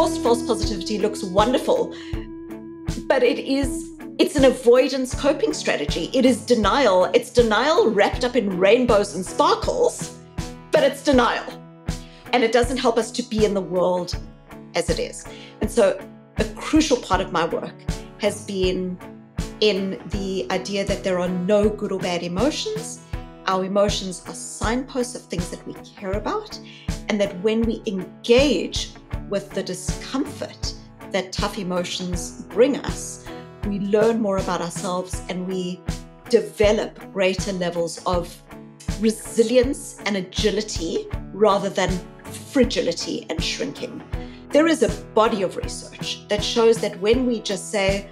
course, false positivity looks wonderful, but it's an avoidance coping strategy. It is denial. It's denial wrapped up in rainbows and sparkles, but it's denial. And it doesn't help us to be in the world as it is. And so a crucial part of my work has been in the idea that there are no good or bad emotions. Our emotions are signposts of things that we care about, and that when we engage with the discomfort that tough emotions bring us, we learn more about ourselves and we develop greater levels of resilience and agility rather than fragility and shrinking. There is a body of research that shows that when we just say,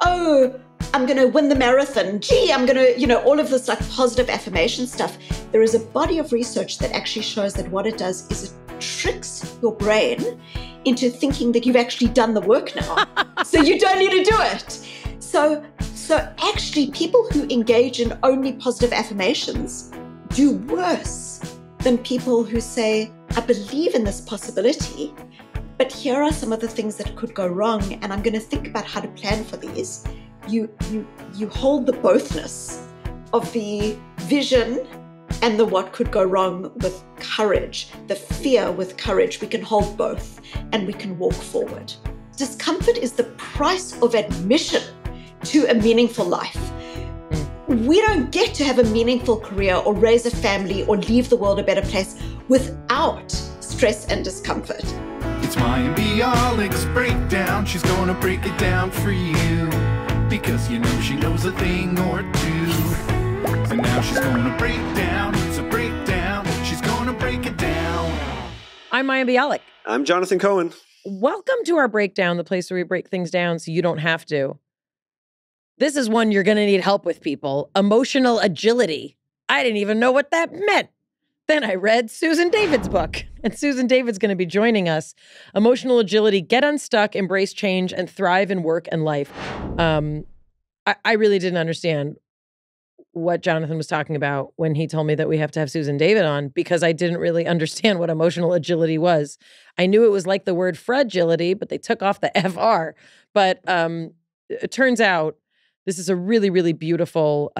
oh, I'm going to win the marathon, gee, I'm going to, all of this like positive affirmation stuff. There is a body of research that actually shows that what it does is it tricks your brain into thinking that you've actually done the work now. So you don't need to do it. So actually people who engage in only positive affirmations do worse than people who say, I believe in this possibility, but here are some of the things that could go wrong, and I'm going to think about how to plan for these. You hold the bothness of the vision and the what could go wrong with courage, the fear with courage. We can hold both and we can walk forward. Discomfort is the price of admission to a meaningful life. We don't get to have a meaningful career or raise a family or leave the world a better place without stress and discomfort. It's Mayim Bialik's Breakdown. She's going to break it down for you, because you know she knows a thing or two. So now she's gonna break down, it's a breakdown, she's gonna break it down. I'm Mayim Bialik. I'm Jonathan Cohen. Welcome to our breakdown, the place where we break things down so you don't have to. This is one you're gonna need help with, people. Emotional agility. I didn't even know what that meant. Then I read Susan David's book, and Susan David's going to be joining us. Emotional agility, get unstuck, embrace change, and thrive in work and life. I really didn't understand what Jonathan was talking about when he told me that we have to have Susan David on, because I didn't really understand what emotional agility was. I knew it was like the word fragility, but they took off the FR. But it turns out this is a really, really beautiful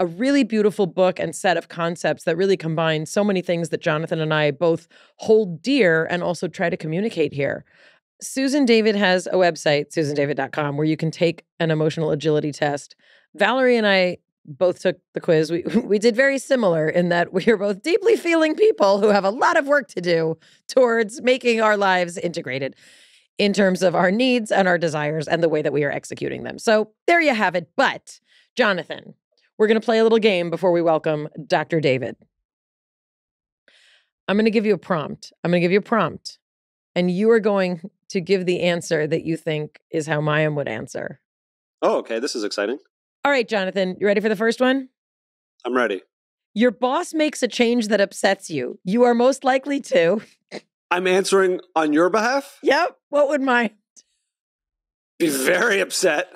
a really beautiful book and set of concepts that really combine so many things that Jonathan and I both hold dear and also try to communicate here. Susan David has a website, susandavid.com, where you can take an emotional agility test. Valerie and I both took the quiz. We did very similar in that we are both deeply feeling people who have a lot of work to do towards making our lives integrated in terms of our needs and our desires and the way that we are executing them. So there you have it. But Jonathan, we're going to play a little game before we welcome Dr. David. I'm going to give you a prompt. And you are going to give the answer that you think is how Mayim would answer. Oh, okay. This is exciting. All right, Jonathan, you ready for the first one? I'm ready. Your boss makes a change that upsets you. You are most likely to. I'm answering on your behalf? Yep. What would Mayim? Be very upset.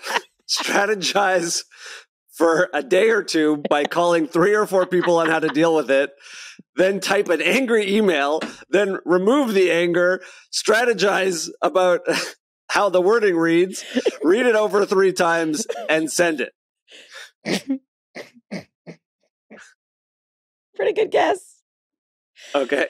Strategize for a day or two by calling 3 or 4 people on how to deal with it, then type an angry email, then remove the anger, strategize about how the wording reads, read it over 3 times, and send it. Pretty good guess. Okay.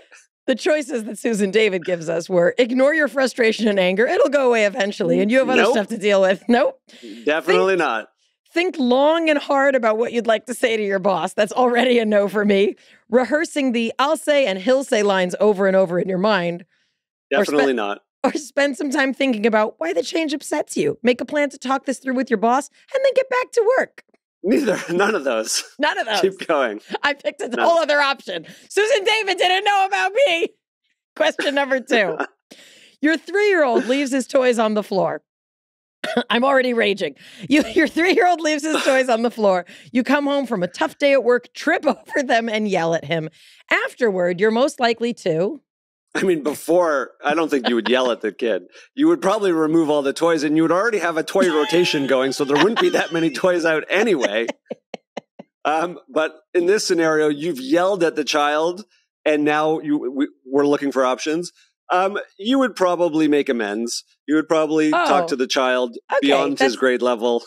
The choices that Susan David gives us were ignore your frustration and anger. It'll go away eventually, and you have other stuff to deal with. Nope. Definitely not. Think long and hard about what you'd like to say to your boss. That's already a no for me. Rehearsing the I'll say and he'll say lines over and over in your mind. Definitely not. Or spend some time thinking about why the change upsets you. Make a plan to talk this through with your boss and then get back to work. None of those. None of those. Keep going. I picked a whole other option. Susan David didn't know about me. Question number 2. Your 3-year-old leaves his toys on the floor. I'm already raging. Your 3-year-old leaves his toys on the floor. You come home from a tough day at work, trip over them, and yell at him. Afterward, you're most likely to... I mean, before, I don't think you would yell at the kid. You would probably remove all the toys, and you would already have a toy rotation going, so there wouldn't be that many toys out anyway. But in this scenario, you've yelled at the child, and now we're looking for options. You would probably make amends. You would probably talk to the child beyond his grade level,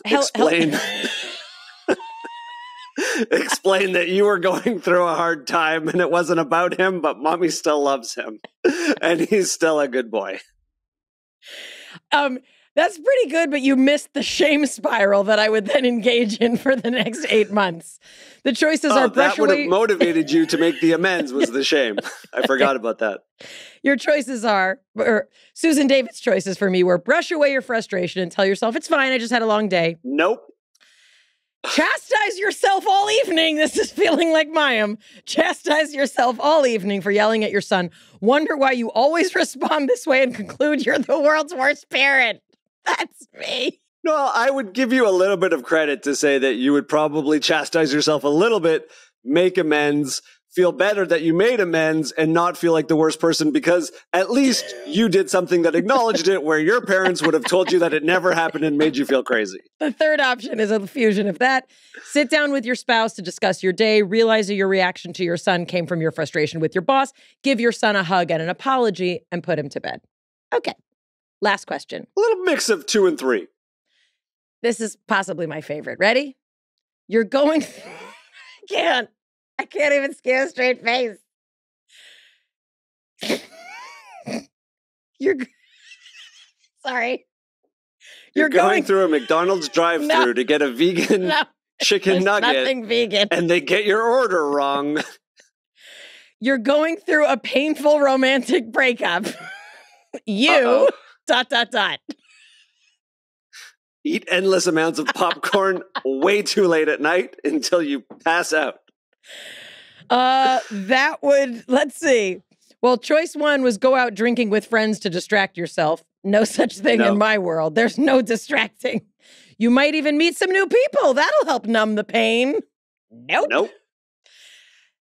explain that you were going through a hard time and it wasn't about him, but mommy still loves him and he's still a good boy. That's pretty good, but you missed the shame spiral that I would then engage in for the next 8 months. The choices are pressure. That would have motivated you to make the amends was the shame. I forgot about that. Your choices are, or Susan David's choices for me were brush away your frustration and tell yourself, it's fine, I just had a long day. Nope. Chastise yourself all evening. This is feeling like Mayim. Chastise yourself all evening for yelling at your son. Wonder why you always respond this way and conclude you're the world's worst parent. That's me. No, I would give you a little bit of credit to say that you would probably chastise yourself a little bit, make amends, feel better that you made amends, and not feel like the worst person because at least you did something that acknowledged it where your parents would have told you that it never happened and made you feel crazy. The third option is a fusion of that. Sit down with your spouse to discuss your day, realize that your reaction to your son came from your frustration with your boss, give your son a hug and an apology, and put him to bed. Okay. Last question. A little mix of 2 and 3. This is possibly my favorite. Ready? You're going through... I can't even scare a straight face. Sorry. You're going through a McDonald's drive-thru to get a vegan chicken nugget. Nothing vegan. And they get your order wrong. You're going through a painful romantic breakup. .. Eat endless amounts of popcorn way too late at night until you pass out. Let's see. Well, choice one was go out drinking with friends to distract yourself. No such thing in my world. There's no distracting. You might even meet some new people. That'll help numb the pain. Nope.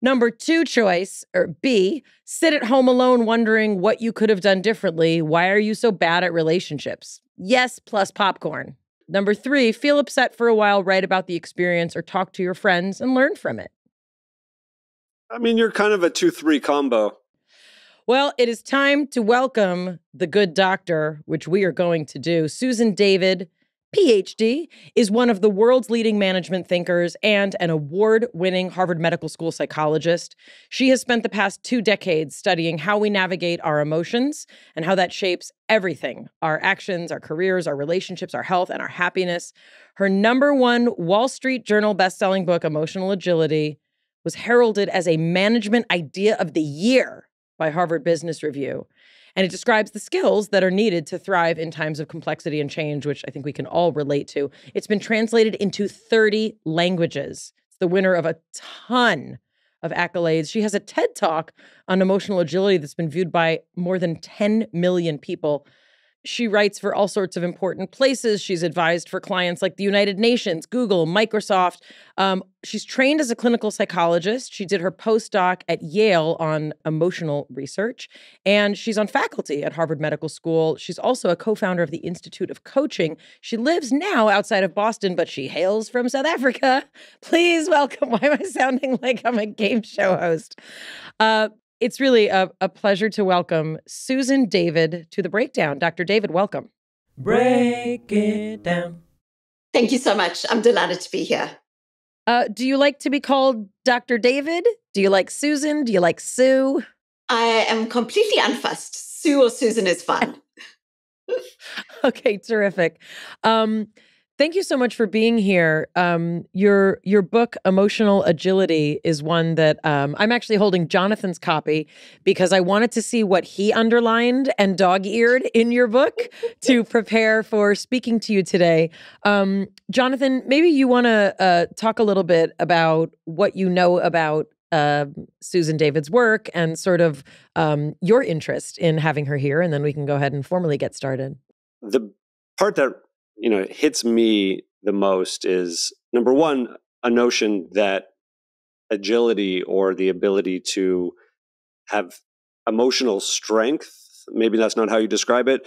Number two choice, or B, sit at home alone wondering what you could have done differently. Why are you so bad at relationships? Yes, plus popcorn. Number three, feel upset for a while, write about the experience, or talk to your friends and learn from it. I mean, you're kind of a 2-3 combo. Well, it is time to welcome the good doctor, which we are going to do. Susan David, PhD, is one of the world's leading management thinkers and an award-winning Harvard Medical School psychologist. She has spent the past 2 decades studying how we navigate our emotions and how that shapes everything, our actions, our careers, our relationships, our health, and our happiness. Her #1 Wall Street Journal best-selling book, Emotional Agility, was heralded as a management idea of the year by Harvard Business Review. And it describes the skills that are needed to thrive in times of complexity and change, which I think we can all relate to. It's been translated into 30 languages. It's the winner of a ton of accolades. She has a TED Talk on emotional agility that's been viewed by more than 10 million people. She writes for all sorts of important places. She's advised for clients like the United Nations, Google, Microsoft. She's trained as a clinical psychologist. She did her postdoc at Yale on emotional research, and she's on faculty at Harvard Medical School. She's also a co-founder of the Institute of Coaching. She lives now outside of Boston, but she hails from South Africa. Please welcome, why am I sounding like I'm a game show host? It's really a pleasure to welcome Susan David to The Breakdown. Dr. David, welcome. Break it down. Thank you so much. I'm delighted to be here. Do you like to be called Dr. David? Do you like Susan? Do you like Sue? I am completely unfussed. Sue or Susan is fine. Okay, terrific. Thank you so much for being here. Your book, Emotional Agility, is one that I'm actually holding Jonathan's copy because I wanted to see what he underlined and dog-eared in your book to prepare for speaking to you today. Jonathan, maybe you want to talk a little bit about what you know about Susan David's work and sort of your interest in having her here, and then we can go ahead and formally get started. The part that hits me the most is, number one, a notion that agility or the ability to have emotional strength, maybe that's not how you describe it,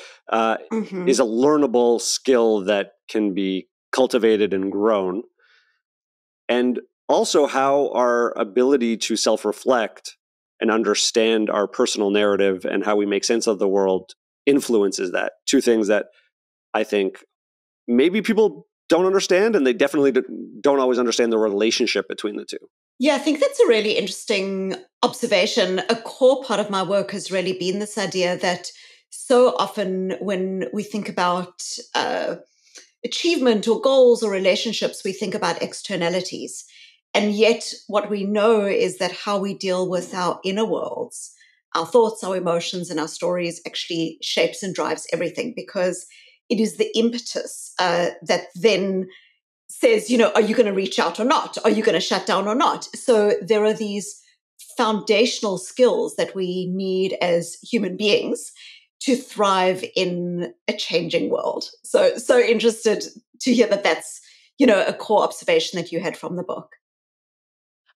is a learnable skill that can be cultivated and grown. And also how our ability to self-reflect and understand our personal narrative and how we make sense of the world influences that. Two things that I think maybe people don't understand, and they definitely don't always understand the relationship between the two. Yeah, I think that's a really interesting observation. A core part of my work has really been this idea that so often when we think about achievement or goals or relationships, we think about externalities. And yet what we know is that how we deal with our inner worlds, our thoughts, our emotions, and our stories actually shapes and drives everything, because it is the impetus that then says, you know, are you going to reach out or not? Are you going to shut down or not? So there are these foundational skills that we need as human beings to thrive in a changing world. So interested to hear that that's, you know, a core observation that you had from the book.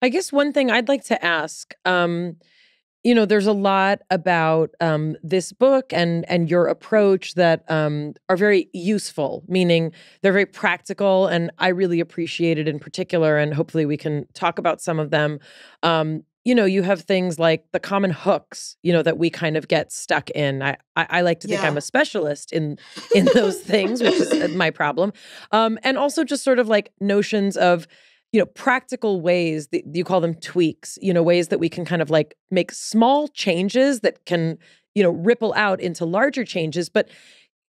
I guess one thing I'd like to ask, you know, there's a lot about this book and your approach that are very useful, meaning they're very practical, and I really appreciate it in particular, and hopefully we can talk about some of them. You know, you have things like the common hooks, you know, that we kind of get stuck in. I like to think I'm a specialist in those things, which is my problem. And also just sort of like notions of, you know, practical ways, you call them tweaks, you know, ways that we can kind of like make small changes that can, you know, ripple out into larger changes. But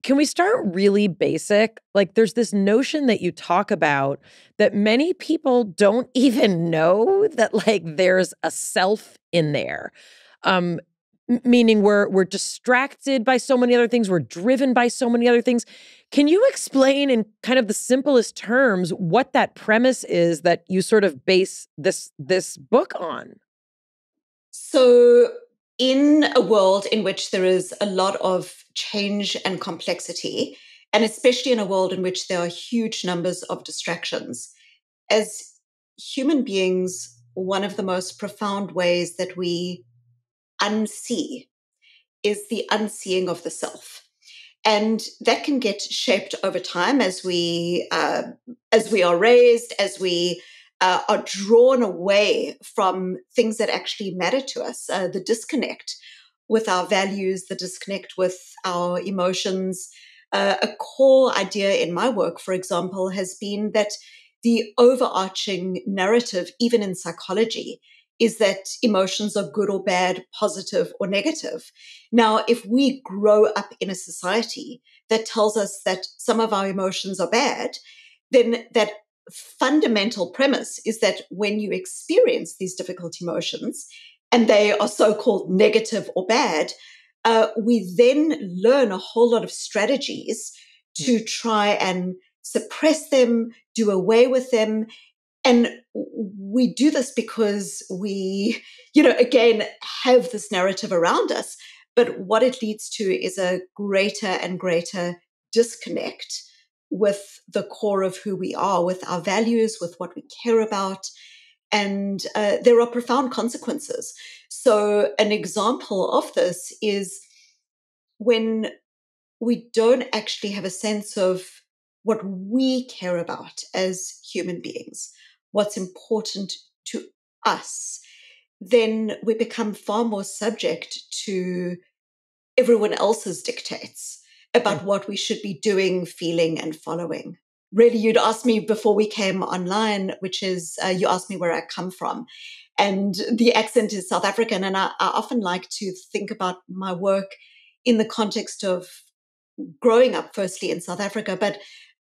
can we start really basic? Like, there's this notion that you talk about that many people don't even know that, like, there's a self in there. Meaning we're distracted by so many other things. We're driven by so many other things. Can you explain in kind of the simplest terms what that premise is that you sort of base this book on? So in a world in which there is a lot of change and complexity, and especially in a world in which there are huge numbers of distractions, as human beings, one of the most profound ways that we unsee is the unseeing of the self. And that can get shaped over time as we are raised, as we are drawn away from things that actually matter to us, the disconnect with our values, the disconnect with our emotions. A core idea in my work, for example, has been that the overarching narrative, even in psychology, is that emotions are good or bad, positive or negative. Now, if we grow up in a society that tells us that some of our emotions are bad, then that fundamental premise is that when you experience these difficult emotions and they are so-called negative or bad, we then learn a whole lot of strategies to try and suppress them, do away with them. And we do this because we, you know, again, have this narrative around us. But what it leads to is a greater and greater disconnect with the core of who we are, with our values, with what we care about. And there are profound consequences. So an example of this is when we don't actually have a sense of what we care about as human beings, what's important to us, then we become far more subject to everyone else's dictates about what we should be doing, feeling, and following. Really, you'd asked me before we came online, which is, you asked me where I come from. And the accent is South African. And I often like to think about my work in the context of growing up, firstly, in South Africa, but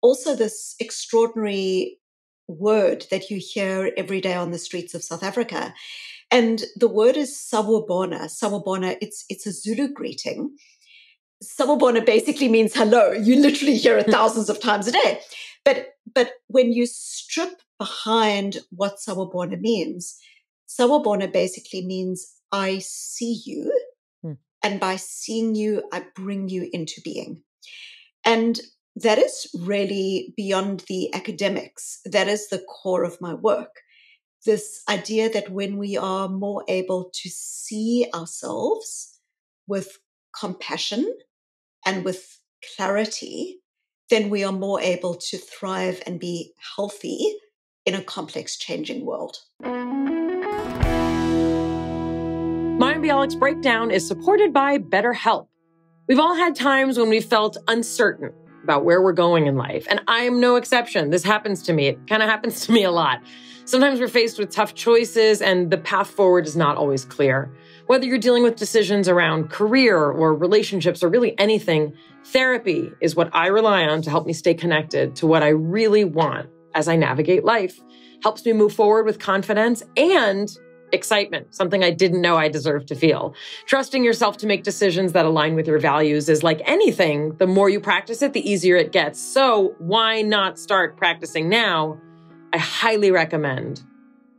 also this extraordinary word that you hear every day on the streets of South Africa. And the word is sawubona. Sawubona, it's a Zulu greeting. Sawubona basically means hello. You literally hear it thousands of times a day. But when you strip behind what sawubona basically means I see you, and by seeing you, I bring you into being. And that is really beyond the academics. That is the core of my work. This idea that when we are more able to see ourselves with compassion and with clarity, then we are more able to thrive and be healthy in a complex, changing world. Mayim Bialik's Breakdown is supported by BetterHelp. We've all had times when we felt uncertain about where we're going in life, and I am no exception. This happens to me. It kind of happens to me a lot. Sometimes we're faced with tough choices, and the path forward is not always clear. Whether you're dealing with decisions around career or relationships or really anything, therapy is what I rely on to help me stay connected to what I really want as I navigate life. Helps me move forward with confidence and excitement, something I didn't know I deserved to feel. Trusting yourself to make decisions that align with your values is like anything. The more you practice it, the easier it gets. So why not start practicing now? I highly recommend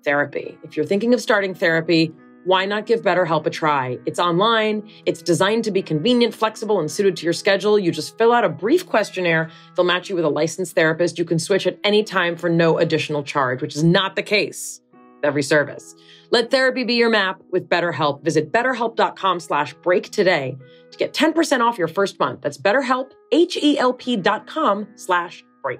therapy. If you're thinking of starting therapy, why not give BetterHelp a try? It's online. It's designed to be convenient, flexible, and suited to your schedule. You just fill out a brief questionnaire. They'll match you with a licensed therapist. You can switch at any time for no additional charge, which is not the case with every service. Let therapy be your map with BetterHelp. Visit betterhelp.com/break today to get 10% off your first month. That's BetterHelp, HELP.com/break.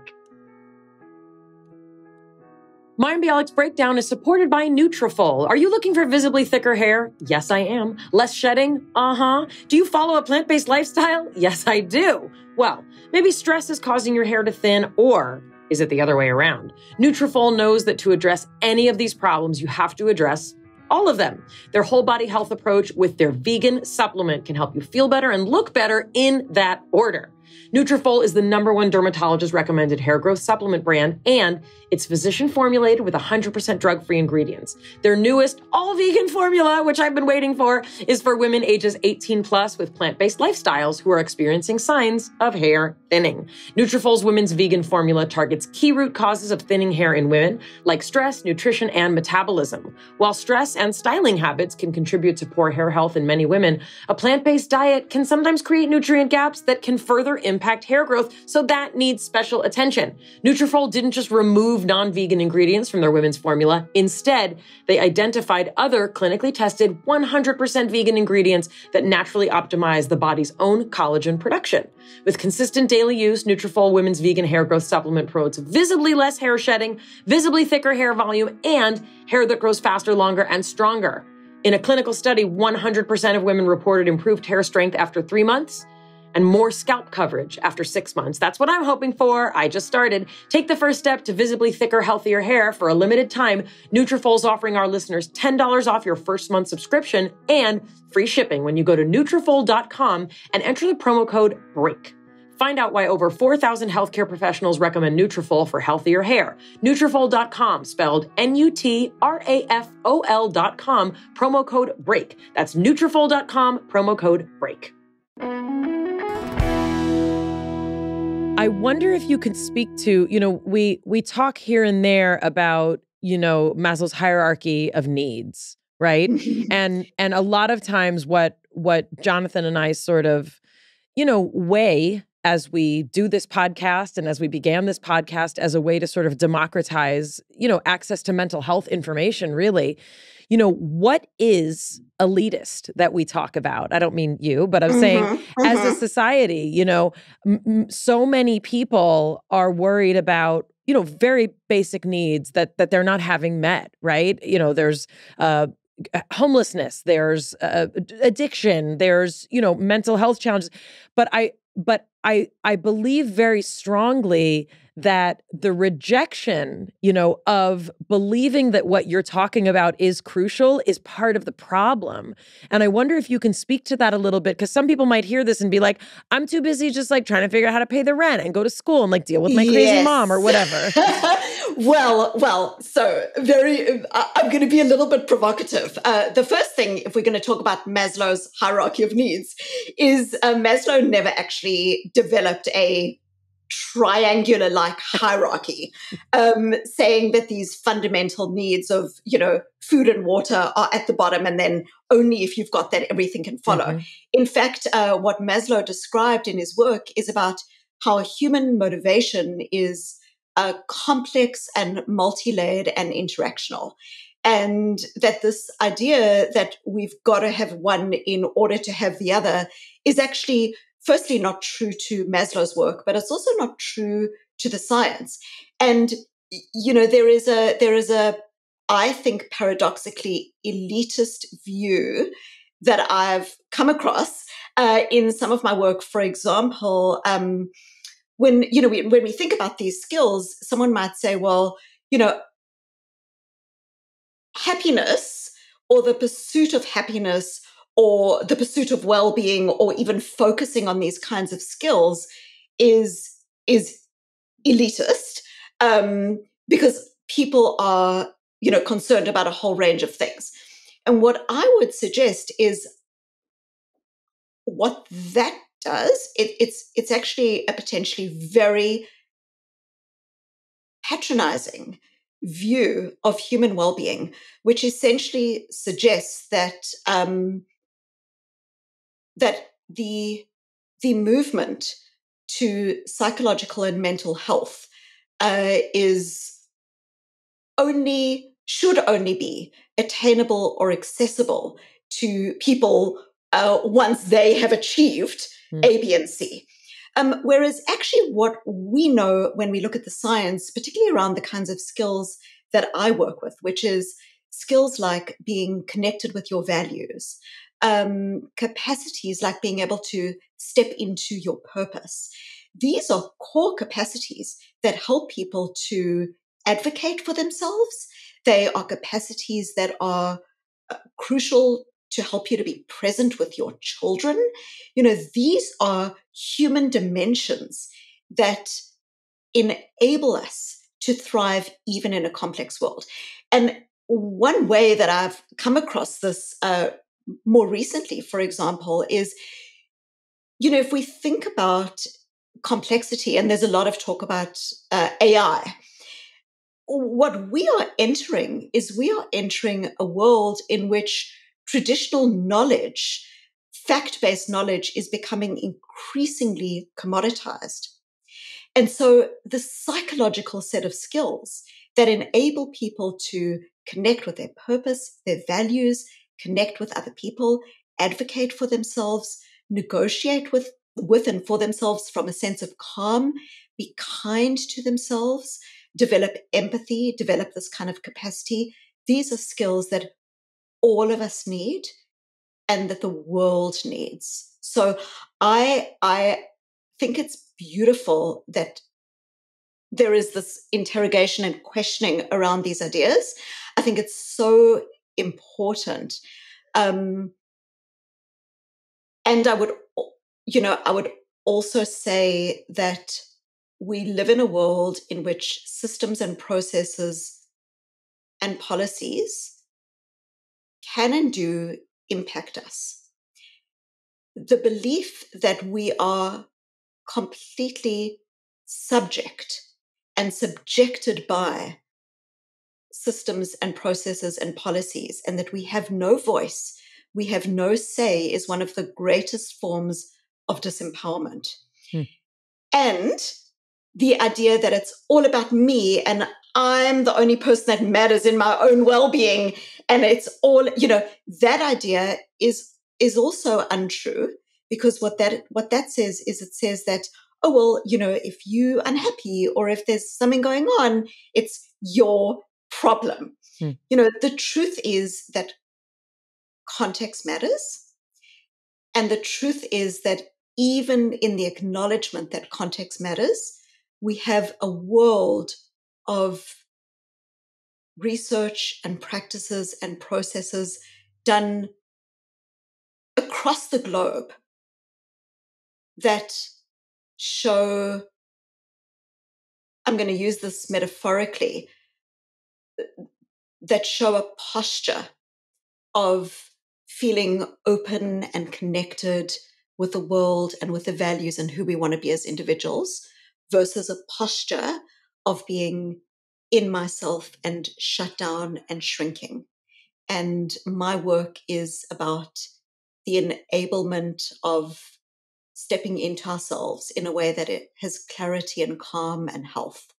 Mayim Bialik's Breakdown is supported by Nutrafol. Are you looking for visibly thicker hair? Yes, I am. Less shedding? Uh-huh. Do you follow a plant-based lifestyle? Yes, I do. Well, maybe stress is causing your hair to thin, or is it the other way around? Nutrafol knows that to address any of these problems, you have to address all of them. Their whole body health approach with their vegan supplement can help you feel better and look better in that order. Nutrafol is the #1 dermatologist recommended hair growth supplement brand, and it's physician formulated with 100% drug-free ingredients. Their newest all-vegan formula, which I've been waiting for, is for women ages 18+ with plant-based lifestyles who are experiencing signs of hair thinning. Nutrafol's women's vegan formula targets key root causes of thinning hair in women, like stress, nutrition, and metabolism. While stress and styling habits can contribute to poor hair health in many women, a plant-based diet can sometimes create nutrient gaps that can further impact hair growth, so that needs special attention. Nutrafol didn't just remove non-vegan ingredients from their women's formula. Instead, they identified other clinically tested 100% vegan ingredients that naturally optimize the body's own collagen production. With consistent daily use, Nutrafol Women's Vegan Hair Growth Supplement promotes visibly less hair shedding, visibly thicker hair volume, and hair that grows faster, longer, and stronger. In a clinical study, 100% of women reported improved hair strength after 3 months, and more scalp coverage after 6 months. That's what I'm hoping for. I just started. Take the first step to visibly thicker, healthier hair. For a limited time, Nutrafol's offering our listeners $10 off your first month subscription and free shipping when you go to Nutrafol.com and enter the promo code BREAK. Find out why over 4,000 healthcare professionals recommend Nutrafol for healthier hair. Nutrafol.com, spelled Nutrafol.com, promo code BREAK. That's Nutrafol.com, promo code BREAK. I wonder if you could speak to, we talk here and there about, Maslow's hierarchy of needs, right? and a lot of times what Jonathan and I sort of, weigh as we do this podcast and as we began this podcast as a way to sort of democratize, access to mental health information, really. What is elitist that we talk about? I don't mean you, but I'm saying as a society, so many people are worried about, very basic needs that they're not having met, right? There's homelessness, there's addiction, there's, mental health challenges. But I believe very strongly that the rejection, of believing that what you're talking about is crucial is part of the problem. And I wonder if you can speak to that a little bit, because some people might hear this and be like, I'm too busy just like trying to figure out how to pay the rent and go to school and like deal with my crazy mom or whatever. Well, so I'm going to be a little bit provocative. The first thing, if we're going to talk about Maslow's hierarchy of needs, is Maslow never actually developed a triangular-like hierarchy, saying that these fundamental needs of, food and water are at the bottom, and then only if you've got that, everything can follow. Mm-hmm. In fact, what Maslow described in his work is about how human motivation is complex and multi-layered and interactional, and that this idea that we've got to have one in order to have the other is actually firstly not true to Maslow's work, but it's also not true to the science. And, there is a, I think paradoxically, elitist view that I've come across in some of my work. For example, when we think about these skills, someone might say, well, you know, happiness or the pursuit of happiness or the pursuit of well-being or even focusing on these kinds of skills is elitist because people are, you know, concerned about a whole range of things. And what I would suggest is what that does, it's actually a potentially very patronizing view of human well-being, which essentially suggests that that the movement to psychological and mental health should only be attainable or accessible to people once they have achieved A, B, and C. Whereas actually what we know when we look at the science, particularly around the kinds of skills that I work with, which is skills like being connected with your values, capacities like being able to step into your purpose. These are core capacities that help people to advocate for themselves. They are capacities that are crucial to help you to be present with your children. You know, these are human dimensions that enable us to thrive even in a complex world. And one way that I've come across this more recently, for example, is, you know, if we think about complexity, and there's a lot of talk about AI, what we are entering is a world in which traditional knowledge, fact-based knowledge, is becoming increasingly commoditized. And so the psychological set of skills that enable people to connect with their purpose, their values, connect with other people, advocate for themselves, negotiate with and for themselves from a sense of calm, be kind to themselves, develop empathy, develop this kind of capacity. These are skills that all of us need and that the world needs. So I think it's beautiful that there is this interrogation and questioning around these ideas. I think it's so important. And I would also say that we live in a world in which systems and processes and policies can and do impact us. The belief that we are completely subject and subjected by systems and processes and policies, and that we have no voice, we have no say, is one of the greatest forms of disempowerment. And the idea that it's all about me and I'm the only person that matters in my own well-being, and it's all, you know, that idea is also untrue, because what that says is, it says that, oh, well, you know, if you're unhappy or if there's something going on, it's your problem. You know, the truth is that context matters, and the truth is that even in the acknowledgement that context matters, we have a world of research and practices and processes done across the globe that show, I'm going to use this metaphorically, that show a posture of feeling open and connected with the world and with the values and who we want to be as individuals, versus a posture of being in myself and shut down and shrinking. And my work is about the enablement of stepping into ourselves in a way that it has clarity and calm and health.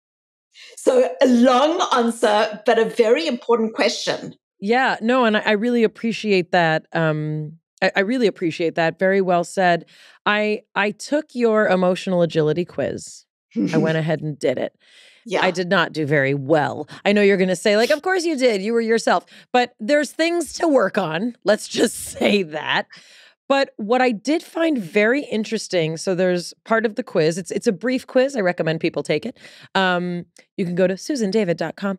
So a long answer, but a very important question. Yeah, no, and I really appreciate that. I really appreciate that. Very well said. I took your emotional agility quiz. I went ahead and did it. Yeah. I did not do very well. I know you're going to say, like, of course you did. You were yourself. But there's things to work on. Let's just say that. But what I did find very interesting, so there's part of the quiz. It's a brief quiz. I recommend people take it. You can go to susandavid.com.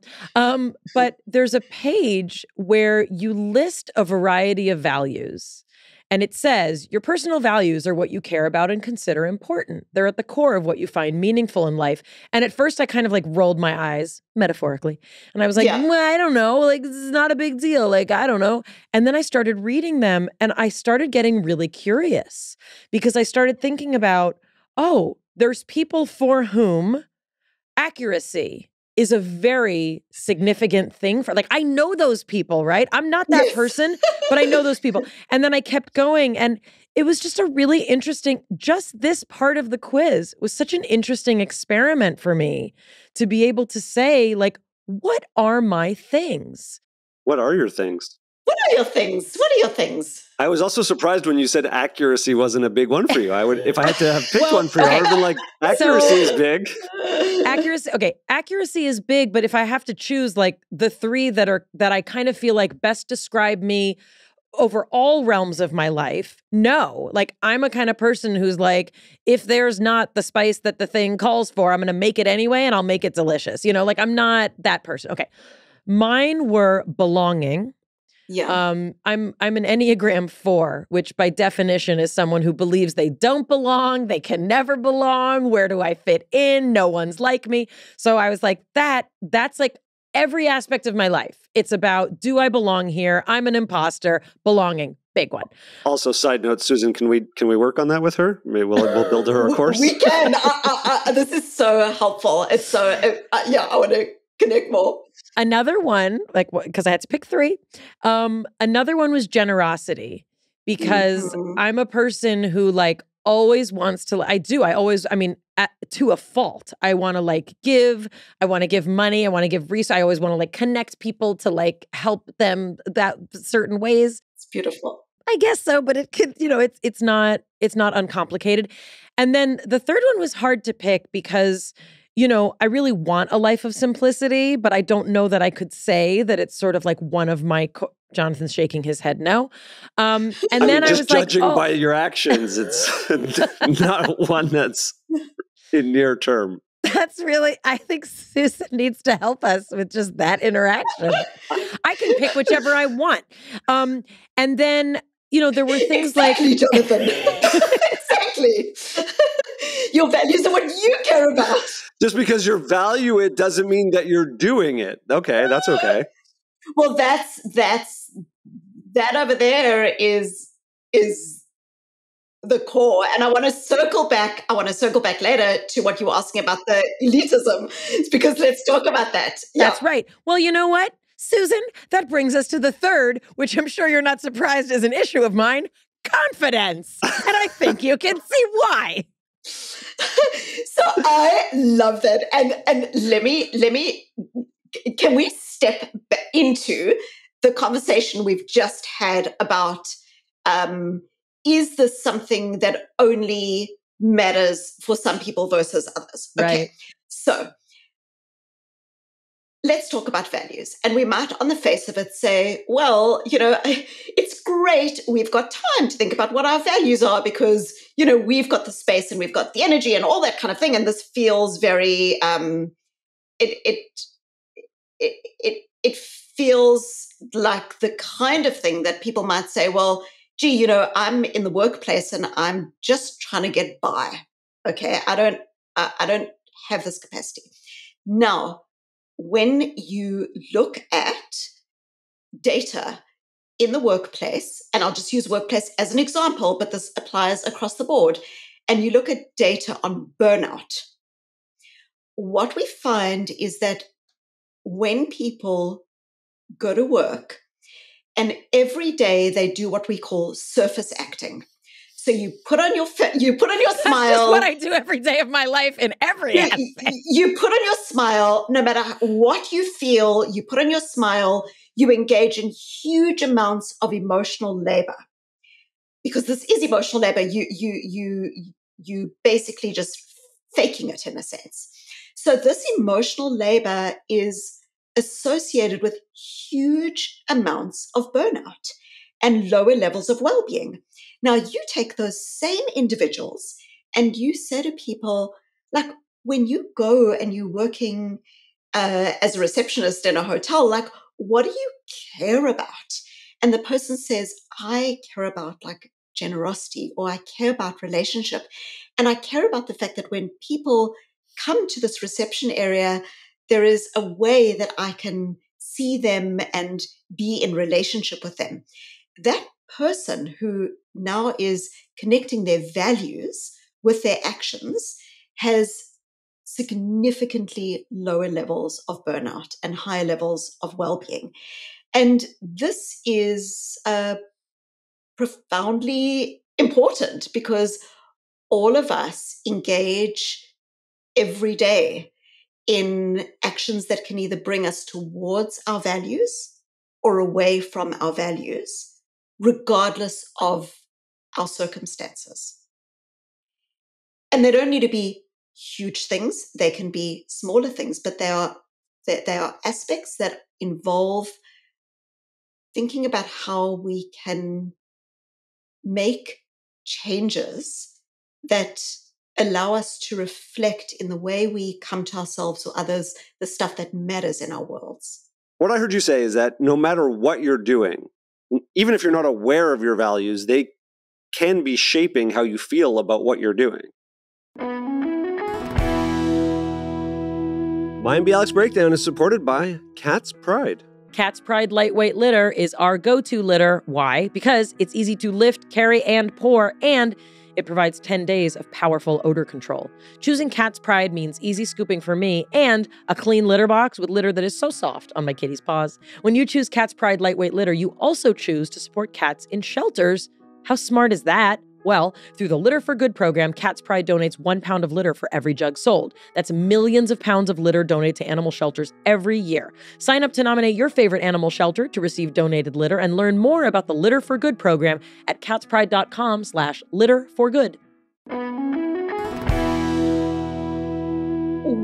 But there's a page where you list a variety of values. And it says, your personal values are what you care about and consider important. They're at the core of what you find meaningful in life. And at first, I kind of like rolled my eyes, metaphorically. And I was like, well, I don't know. Like, this is not a big deal. Like, I don't know. And then I started reading them and I started getting really curious because I started thinking about, oh, there's people for whom accuracy is a very significant thing for, like, I know those people, right? I'm not that person, but I know those people. And then I kept going, and it was just a really interesting, just this part of the quiz was such an interesting experiment for me to be able to say, like, what are my things? What are your things? What are your things? What are your things? I was also surprised when you said accuracy wasn't a big one for you. I would, if I had to have picked one for you, I would have been like, accuracy is big. Accuracy, accuracy is big, but if I have to choose like the three that I kind of feel like best describe me over all realms of my life, no. Like, I'm a kind of person who's like, if there's not the spice that the thing calls for, I'm going to make it anyway and I'll make it delicious. You know, like, I'm not that person. Okay. Mine were belonging. Yeah. I'm an Enneagram 4, which by definition is someone who believes they don't belong, they can never belong, where do I fit in, no one's like me. So I was like, that's like every aspect of my life. It's about, do I belong here? I'm an imposter, belonging. Big one. Also, side note, Susan, can we work on that with her? Maybe we'll build her a course. We can. This is so helpful. It's so, I want to connect more. Another one, like, because I had to pick three, another one was generosity, because I'm a person who, like, always wants to, to a fault. I want to, like, give. I want to give money. I want to give resources. I always want to, like, connect people to, like, help them that certain ways. It's beautiful. I guess so, but it could, you know, it's not uncomplicated. And then the third one was hard to pick because, you know, I really want a life of simplicity, but I don't know that I could say that it's sort of like one of my... Jonathan's shaking his head no. And I then mean, I was like, just judging by your actions, it's not one that's in near term. That's really, I think Susan needs to help us with just that interaction. I can pick whichever I want. And then, you know, there were things like... Jonathan. Your values are what you care about. Just because you value it doesn't mean that you're doing it. Okay, that's okay. Well, that over there is the core. And I want to circle back later to what you were asking about the elitism. It's because let's talk about that. Yeah. That's right. Well, you know what, Susan? That brings us to the third, which I'm sure you're not surprised is an issue of mine. Confidence. And I think you can see why. So I love that. And let me, can we step into the conversation we've just had about, is this something that only matters for some people versus others? Okay. Right. So let's talk about values. And we might on the face of it say, well, you know, it's great. We've got time to think about what our values are because, you know, we've got the space and we've got the energy and all that kind of thing. And this feels very, it feels like the kind of thing that people might say, well, gee, you know, I'm in the workplace and I'm just trying to get by. Okay. I don't have this capacity. Now, when you look at data in the workplace, and I'll just use workplace as an example, but this applies across the board, and you look at data on burnout, what we find is that when people go to work and every day they do what we call surface acting. So you put on your smile. That's just what I do every day of my life in every aspect. You put on your smile, no matter what you feel, you put on your smile, you engage in huge amounts of emotional labor. Because this is emotional labor, you basically just faking it in a sense. So this emotional labor is associated with huge amounts of burnout and lower levels of well-being. Now, you take those same individuals and you say to people, like, when you go and you're working as a receptionist in a hotel, like, what do you care about? And the person says, I care about, like, generosity, or I care about relationship. And I care about the fact that when people come to this reception area, there is a way that I can see them and be in relationship with them. That person who now is connecting their values with their actions has significantly lower levels of burnout and higher levels of well-being. And this is profoundly important because all of us engage every day in actions that can either bring us towards our values or away from our values, regardless of our circumstances. And they don't need to be huge things. They can be smaller things, but they are aspects that involve thinking about how we can make changes that allow us to reflect in the way we come to ourselves or others, the stuff that matters in our worlds. What I heard you say is that no matter what you're doing, even if you're not aware of your values, they can be shaping how you feel about what you're doing. Mayim Bialik's Breakdown is supported by Cat's Pride. Cat's Pride lightweight litter is our go-to litter. Why? Because it's easy to lift, carry, and pour, and it provides 10 days of powerful odor control. Choosing Cat's Pride means easy scooping for me and a clean litter box with litter that is so soft on my kitty's paws. When you choose Cat's Pride lightweight litter, you also choose to support cats in shelters. How smart is that? Well, through the Litter for Good program, Cat's Pride donates 1 pound of litter for every jug sold. That's millions of pounds of litter donated to animal shelters every year. Sign up to nominate your favorite animal shelter to receive donated litter and learn more about the Litter for Good program at catspride.com/litterforgood.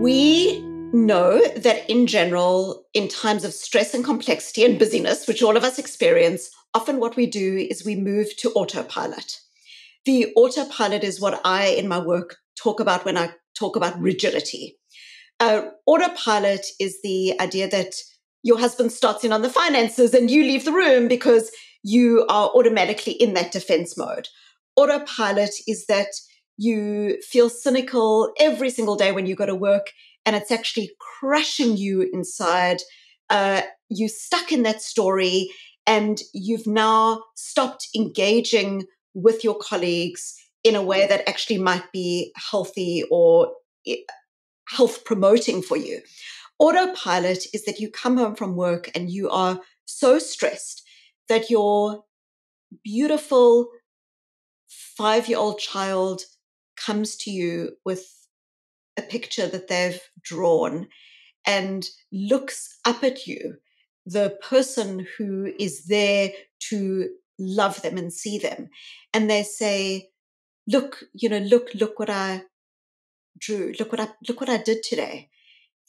We know that in general, in times of stress and complexity and busyness, which all of us experience, often what we do is we move to autopilot. The autopilot is what I, in my work, talk about when I talk about rigidity. Autopilot is the idea that your husband starts in on the finances and you leave the room because you are automatically in that defense mode. Autopilot is that you feel cynical every single day when you go to work, and it's actually crushing you inside. You're stuck in that story, and you've now stopped engaging with your colleagues in a way that actually might be healthy or health promoting for you. Autopilot is that you come home from work and you are so stressed that your beautiful 5-year-old child comes to you with a picture that they've drawn and looks up at you, the person who is there to love them and see them. And they say, look what I drew. Look what I did today.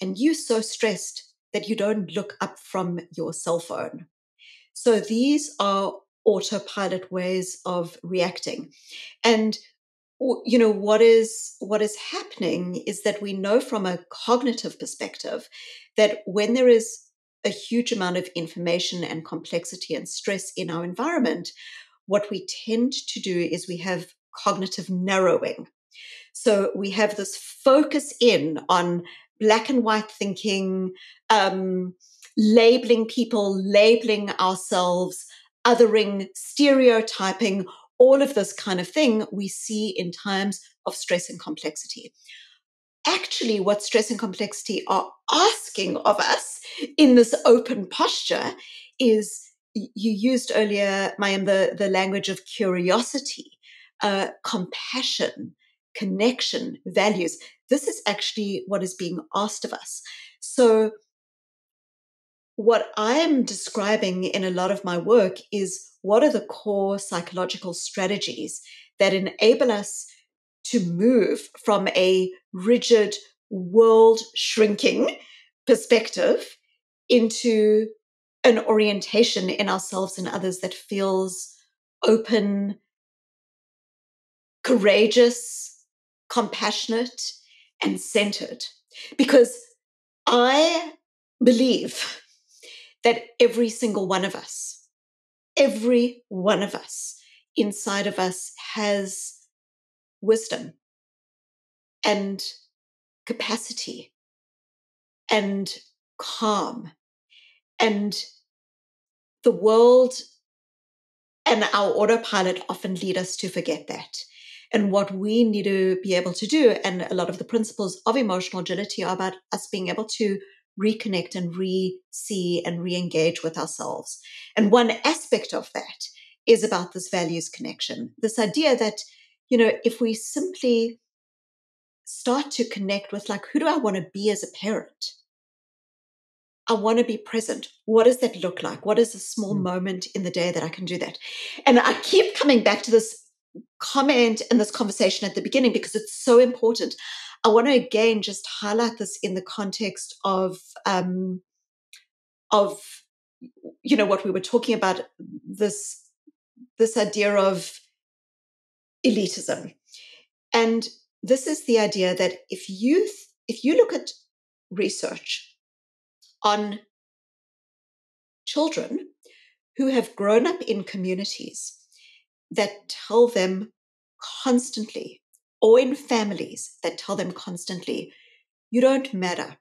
And you're so stressed that you don't look up from your cell phone. So these are autopilot ways of reacting. And, you know, what is happening is that we know from a cognitive perspective that when there is a huge amount of information and complexity and stress in our environment, what we tend to do is we have cognitive narrowing. So we have this focus in on black and white thinking, labeling people, labeling ourselves, othering, stereotyping, all of this kind of thing we see in times of stress and complexity. Actually, what stress and complexity are asking of us in this open posture is, you used earlier, Mayim, the language of curiosity, compassion, connection, values. This is actually what is being asked of us. So what I'm describing in a lot of my work is, what are the core psychological strategies that enable us to move from a rigid, world shrinking perspective into an orientation in ourselves and others that feels open, courageous, compassionate, and centered. Because I believe that every single one of us, inside of us has wisdom and capacity and calm. And the world and our autopilot often lead us to forget that. And what we need to be able to do, and a lot of the principles of emotional agility are about us being able to reconnect and re-see and re-engage with ourselves. And one aspect of that is about this values connection, this idea that, you know, if we simply start to connect with, like, who do I want to be as a parent? I want to be present. What does that look like? What is a small moment in the day that I can do that? And I keep coming back to this comment and this conversation at the beginning because it's so important. I want to again just highlight this in the context of you know what we were talking about, this idea of elitism. And this is the idea that if you look at research on children who have grown up in communities that tell them constantly, or in families that tell them constantly, you don't matter.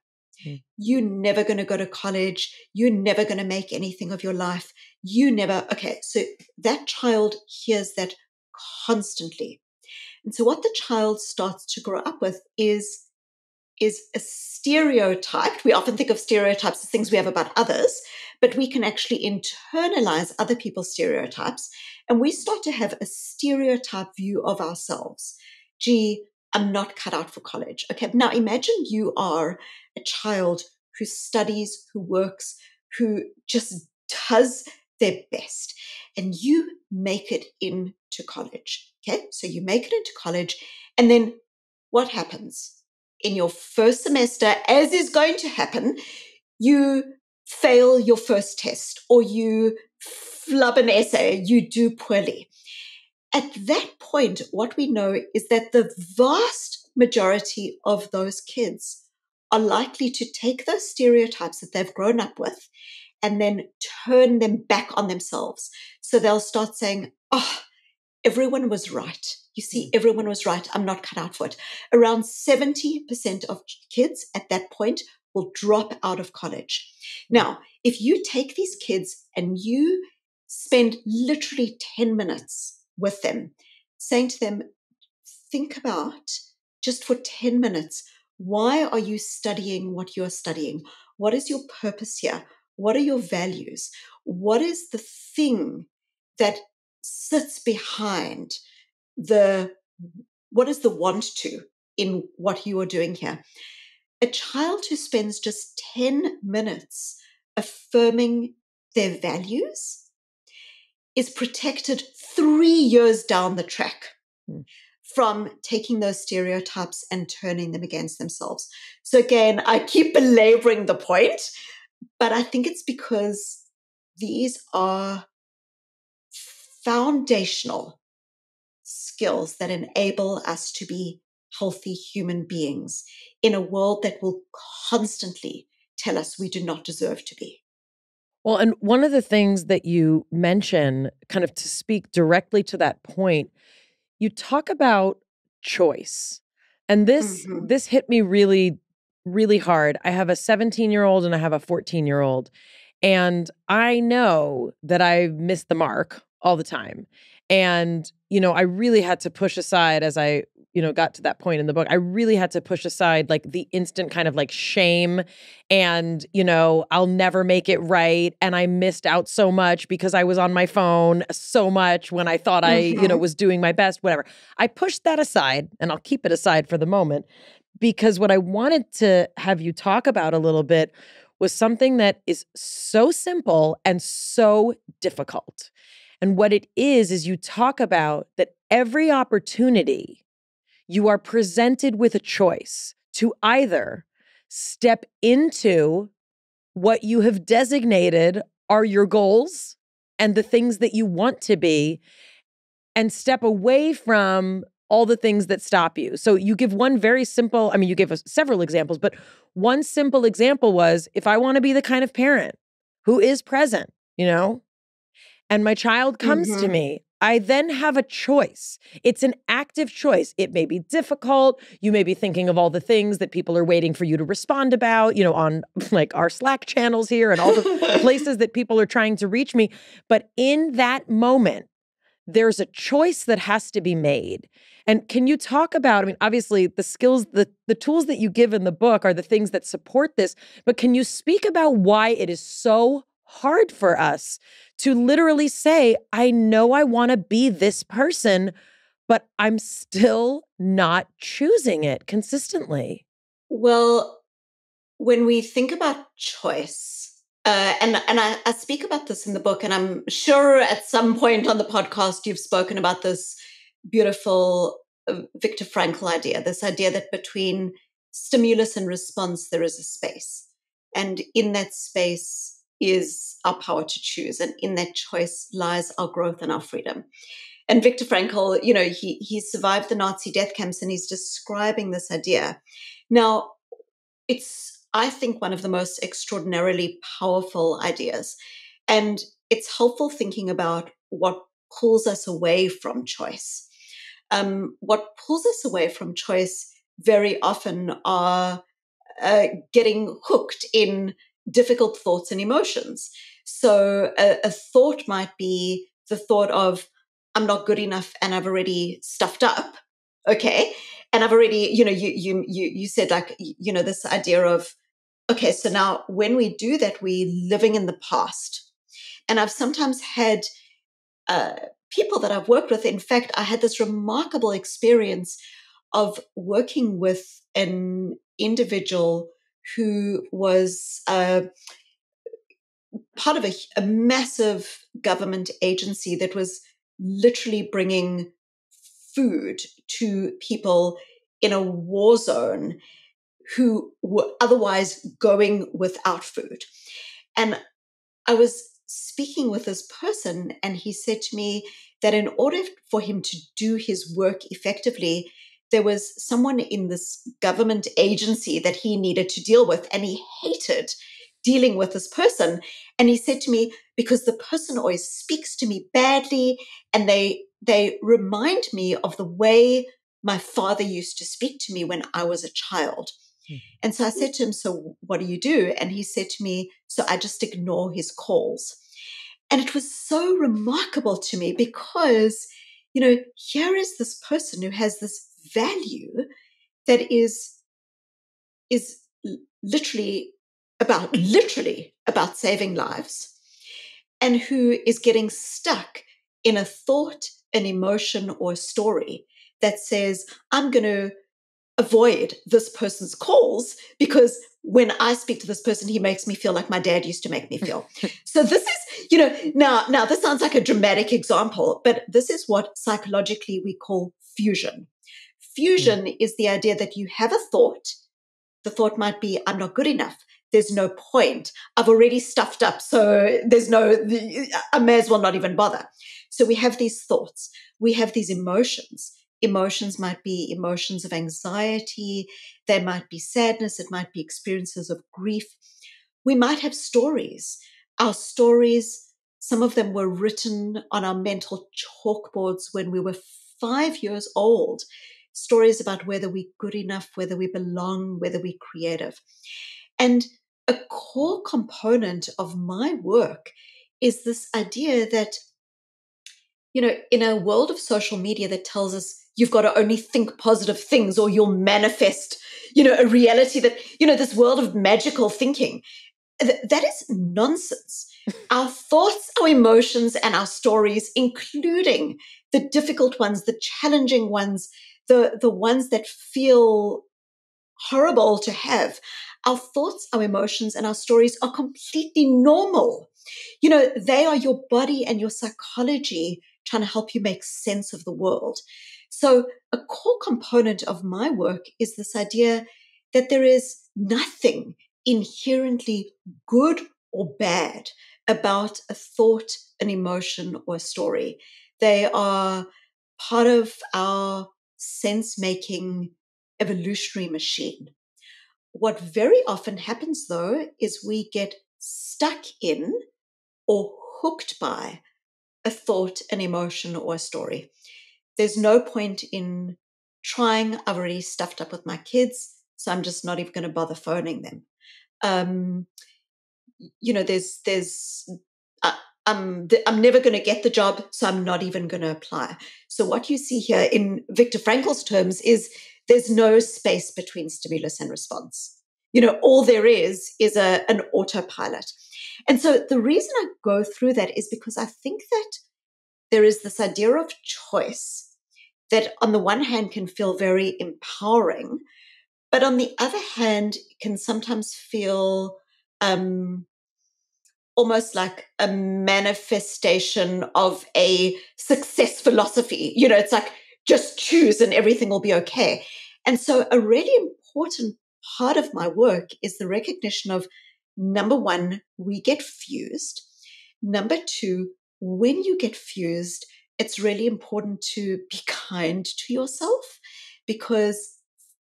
Mm. You're never going to go to college. You're never going to make anything of your life. You never, okay. So that child hears that constantly. And so what the child starts to grow up with is a stereotype. We often think of stereotypes as things we have about others, but we can actually internalize other people's stereotypes. And we start to have a stereotype view of ourselves. Gee, I'm not cut out for college. Okay, now imagine you are a child who studies, who works, who just does their best, and you make it into college. Okay, so you make it into college, and then what happens? In your first semester, as is going to happen, you fail your first test, or you flub an essay, you do poorly. At that point, what we know is that the vast majority of those kids are likely to take those stereotypes that they've grown up with and then turn them back on themselves. So they'll start saying, oh, everyone was right. You see, everyone was right. I'm not cut out for it. Around 70% of kids at that point will drop out of college. Now, if you take these kids and you spend literally 10 minutes with them, saying to them, think about just for 10 minutes, why are you studying what you're studying? What is your purpose here? What are your values? What is the thing that sits behind what is the want to in what you are doing here? A child who spends just 10 minutes affirming their values is protected 3 years down the track from taking those stereotypes and turning them against themselves. So again, I keep belaboring the point, but I think it's because these are foundational skills that enable us to be healthy human beings in a world that will constantly tell us we do not deserve to be. Well, and one of the things that you mention, kind of to speak directly to that point, you talk about choice. And this hit me really, really hard. I have a 17-year-old and I have a 14-year-old. And I know that I've missed the mark all the time. And, you know, I really had to push aside as I got to that point in the book, I really had to push aside like the instant kind of like shame and, I'll never make it right. And I missed out so much because I was on my phone so much when I thought I was doing my best, whatever. I pushed that aside, and I'll keep it aside for the moment, because what I wanted to have you talk about a little bit was something that is so simple and so difficult. And what it is you talk about that every opportunity you are presented with a choice to either step into what you have designated are your goals and the things that you want to be, and step away from all the things that stop you. So you give one very simple, I mean, you gave us several examples, but one simple example was, if I want to be the kind of parent who is present, you know, and my child comes to me, I then have a choice. It's an active choice. It may be difficult. You may be thinking of all the things that people are waiting for you to respond about, you know, on like our Slack channels here and all the places that people are trying to reach me. But in that moment, there's a choice that has to be made. And can you talk about, I mean, obviously the skills, the tools that you give in the book are the things that support this, but can you speak about why it is so hard for us to literally say, I know I want to be this person, but I'm still not choosing it consistently? Well, when we think about choice, and I speak about this in the book, and I'm sure at some point on the podcast you've spoken about this beautiful Viktor Frankl idea, this idea that between stimulus and response, there is a space. And in that space is our power to choose. And in that choice lies our growth and our freedom. And Viktor Frankl, you know, he survived the Nazi death camps, and he's describing this idea. Now, it's, I think, one of the most extraordinarily powerful ideas. And it's helpful thinking about what pulls us away from choice. What pulls us away from choice very often are getting hooked in difficult thoughts and emotions. So a thought might be the thought of, I'm not good enough and I've already stuffed up. Okay. And I've already, you know, you said, like, you know, this idea of, okay, so now when we do that, we're living in the past. And I've sometimes had people that I've worked with. In fact, I had this remarkable experience of working with an individual who was part of a massive government agency that was literally bringing food to people in a war zone who were otherwise going without food. And I was speaking with this person, and he said to me that in order for him to do his work effectively, there was someone in this government agency that he needed to deal with, and he hated dealing with this person. And he said to me, because the person always speaks to me badly, and they remind me of the way my father used to speak to me when I was a child. And so I said to him, so what do you do? And he said to me, so I just ignore his calls. And it was so remarkable to me because, you know, here is this person who has this value that is literally about saving lives, and who is getting stuck in a thought, an emotion, or a story that says, I'm going to avoid this person's calls because when I speak to this person, he makes me feel like my dad used to make me feel. So this is, you know, now this sounds like a dramatic example, but this is what psychologically we call fusion. Fusion is the idea that you have a thought. The thought might be, I'm not good enough. There's no point. I've already stuffed up, so there's no, I may as well not even bother. So we have these thoughts. We have these emotions. Emotions might be emotions of anxiety. There might be sadness. It might be experiences of grief. We might have stories. Our stories, some of them were written on our mental chalkboards when we were 5 years old. Stories about whether we're good enough, whether we belong, whether we're creative. And a core component of my work is this idea that, you know, in a world of social media that tells us you've got to only think positive things or you'll manifest, you know, a reality that, you know, this world of magical thinking, that is nonsense. Our thoughts, our emotions, and our stories, including the difficult ones, the challenging ones, the ones that feel horrible to have, our thoughts, our emotions, and our stories are completely normal. You know, they are your body and your psychology trying to help you make sense of the world. So a core component of my work is this idea that there is nothing inherently good or bad about a thought, an emotion, or a story. They are part of our sense-making evolutionary machine. What very often happens, though, is we get stuck in or hooked by a thought, an emotion, or a story. There's no point in trying. I've already stuffed up with my kids, so I'm just not even going to bother phoning them. I'm never going to get the job, so I'm not even going to apply. So what you see here in Viktor Frankl's terms is there's no space between stimulus and response. All there is an autopilot. And so the reason I go through that is because I think that there is this idea of choice that on the one hand can feel very empowering, but on the other hand can sometimes feel almost like a manifestation of a success philosophy. It's like just choose and everything will be okay. And so a really important part of my work is the recognition of, number one, we get fused. Number two, when you get fused, it's really important to be kind to yourself because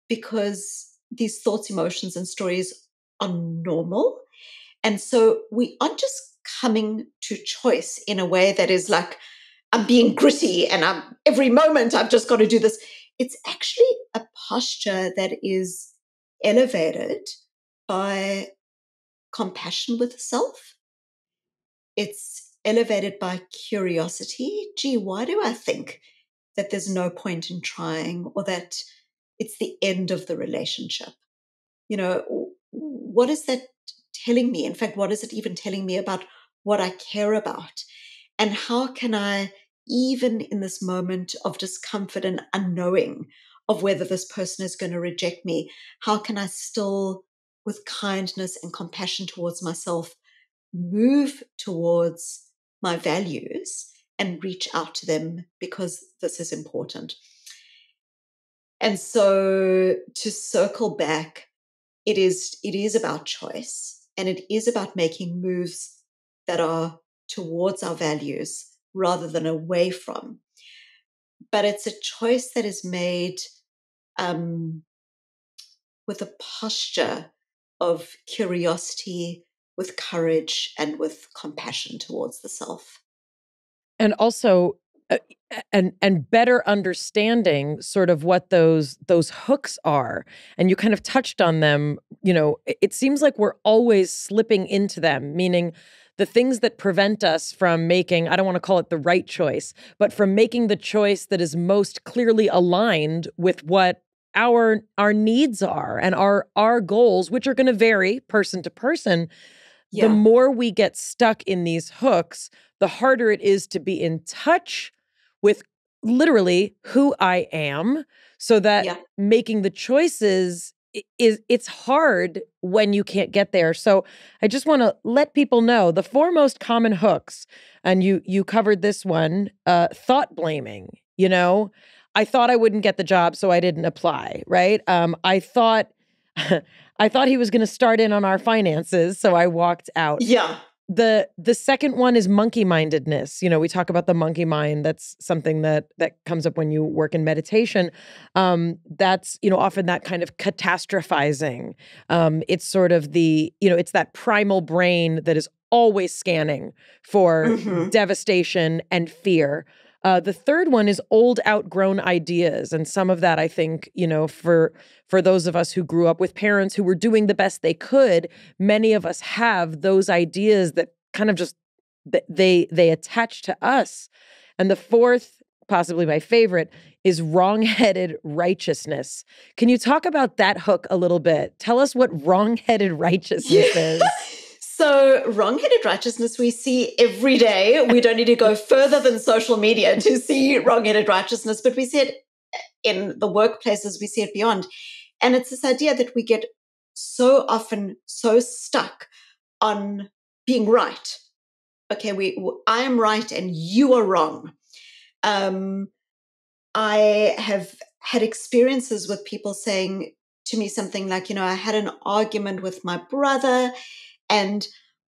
these thoughts, emotions, and stories are normal. And so we aren't just coming to choice in a way that is like, I'm being gritty and every moment I've just got to do this. It's actually a posture that is elevated by compassion with self. It's elevated by curiosity. Gee, why do I think that there's no point in trying or that it's the end of the relationship? What is that telling me? In fact, what is it even telling me about what I care about? And how can I, even in this moment of discomfort and unknowing of whether this person is going to reject me, how can I still, with kindness and compassion towards myself, move towards my values and reach out to them because this is important? And so to circle back, it is about choice, and it is about making moves that are towards our values rather than away from. But it's a choice that is made with a posture of curiosity, with courage, and with compassion towards the self. And also and better understanding sort of what those hooks are. And you kind of touched on them. It seems like we're always slipping into them, meaning the things that prevent us from making, I don't want to call it the right choice, but from making the choice that is most clearly aligned with what our needs are and our goals, which are going to vary person to person. Yeah. The more we get stuck in these hooks, the harder it is to be in touch with literally who I am, so that making the choices it's hard when you can't get there. So I just want to let people know the four most common hooks, and you covered this one, thought blaming. I thought I wouldn't get the job, so I didn't apply, right? I thought he was going to start in on our finances, so I walked out. Yeah. The second one is monkey-mindedness. We talk about the monkey mind. That's something that comes up when you work in meditation. That's, often that kind of catastrophizing. It's sort of the, it's that primal brain that is always scanning for devastation and fear. The third one is old, outgrown ideas. And some of that, I think, for those of us who grew up with parents who were doing the best they could, many of us have those ideas that kind of just, they attach to us. And the fourth, possibly my favorite, is wrong-headed righteousness. Can you talk about that hook a little bit? Tell us what wrong-headed righteousness is. So wrong-headed righteousness we see every day. We don't need to go further than social media to see wrong-headed righteousness, but we see it in the workplaces, we see it beyond. And it's this idea that we get so often so stuck on being right. Okay, I am right and you are wrong. I have had experiences with people saying to me something like, you know, I had an argument with my brother and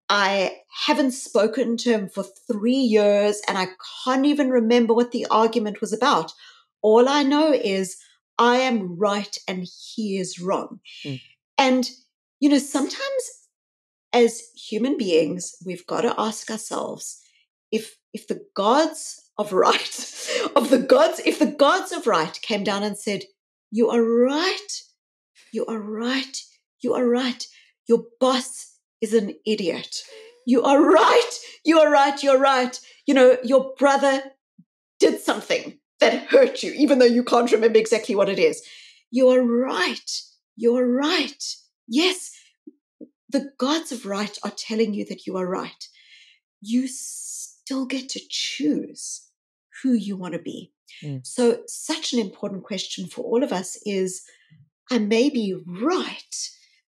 I haven't spoken to him for 3 years and I can't even remember what the argument was about. All I know is I am right and he is wrong. Mm. And, you know, sometimes as human beings, we've got to ask ourselves, if the gods of right, if the gods of right came down and said, you are right, you are right, you are right, your boss is an idiot. You are right, you are right, you're right. You know, your brother did something that hurt you, even though you can't remember exactly what it is. You are right, you're right. Yes, the gods of right are telling you that you are right. You still get to choose who you want to be. Mm. So such an important question for all of us is, I may be right,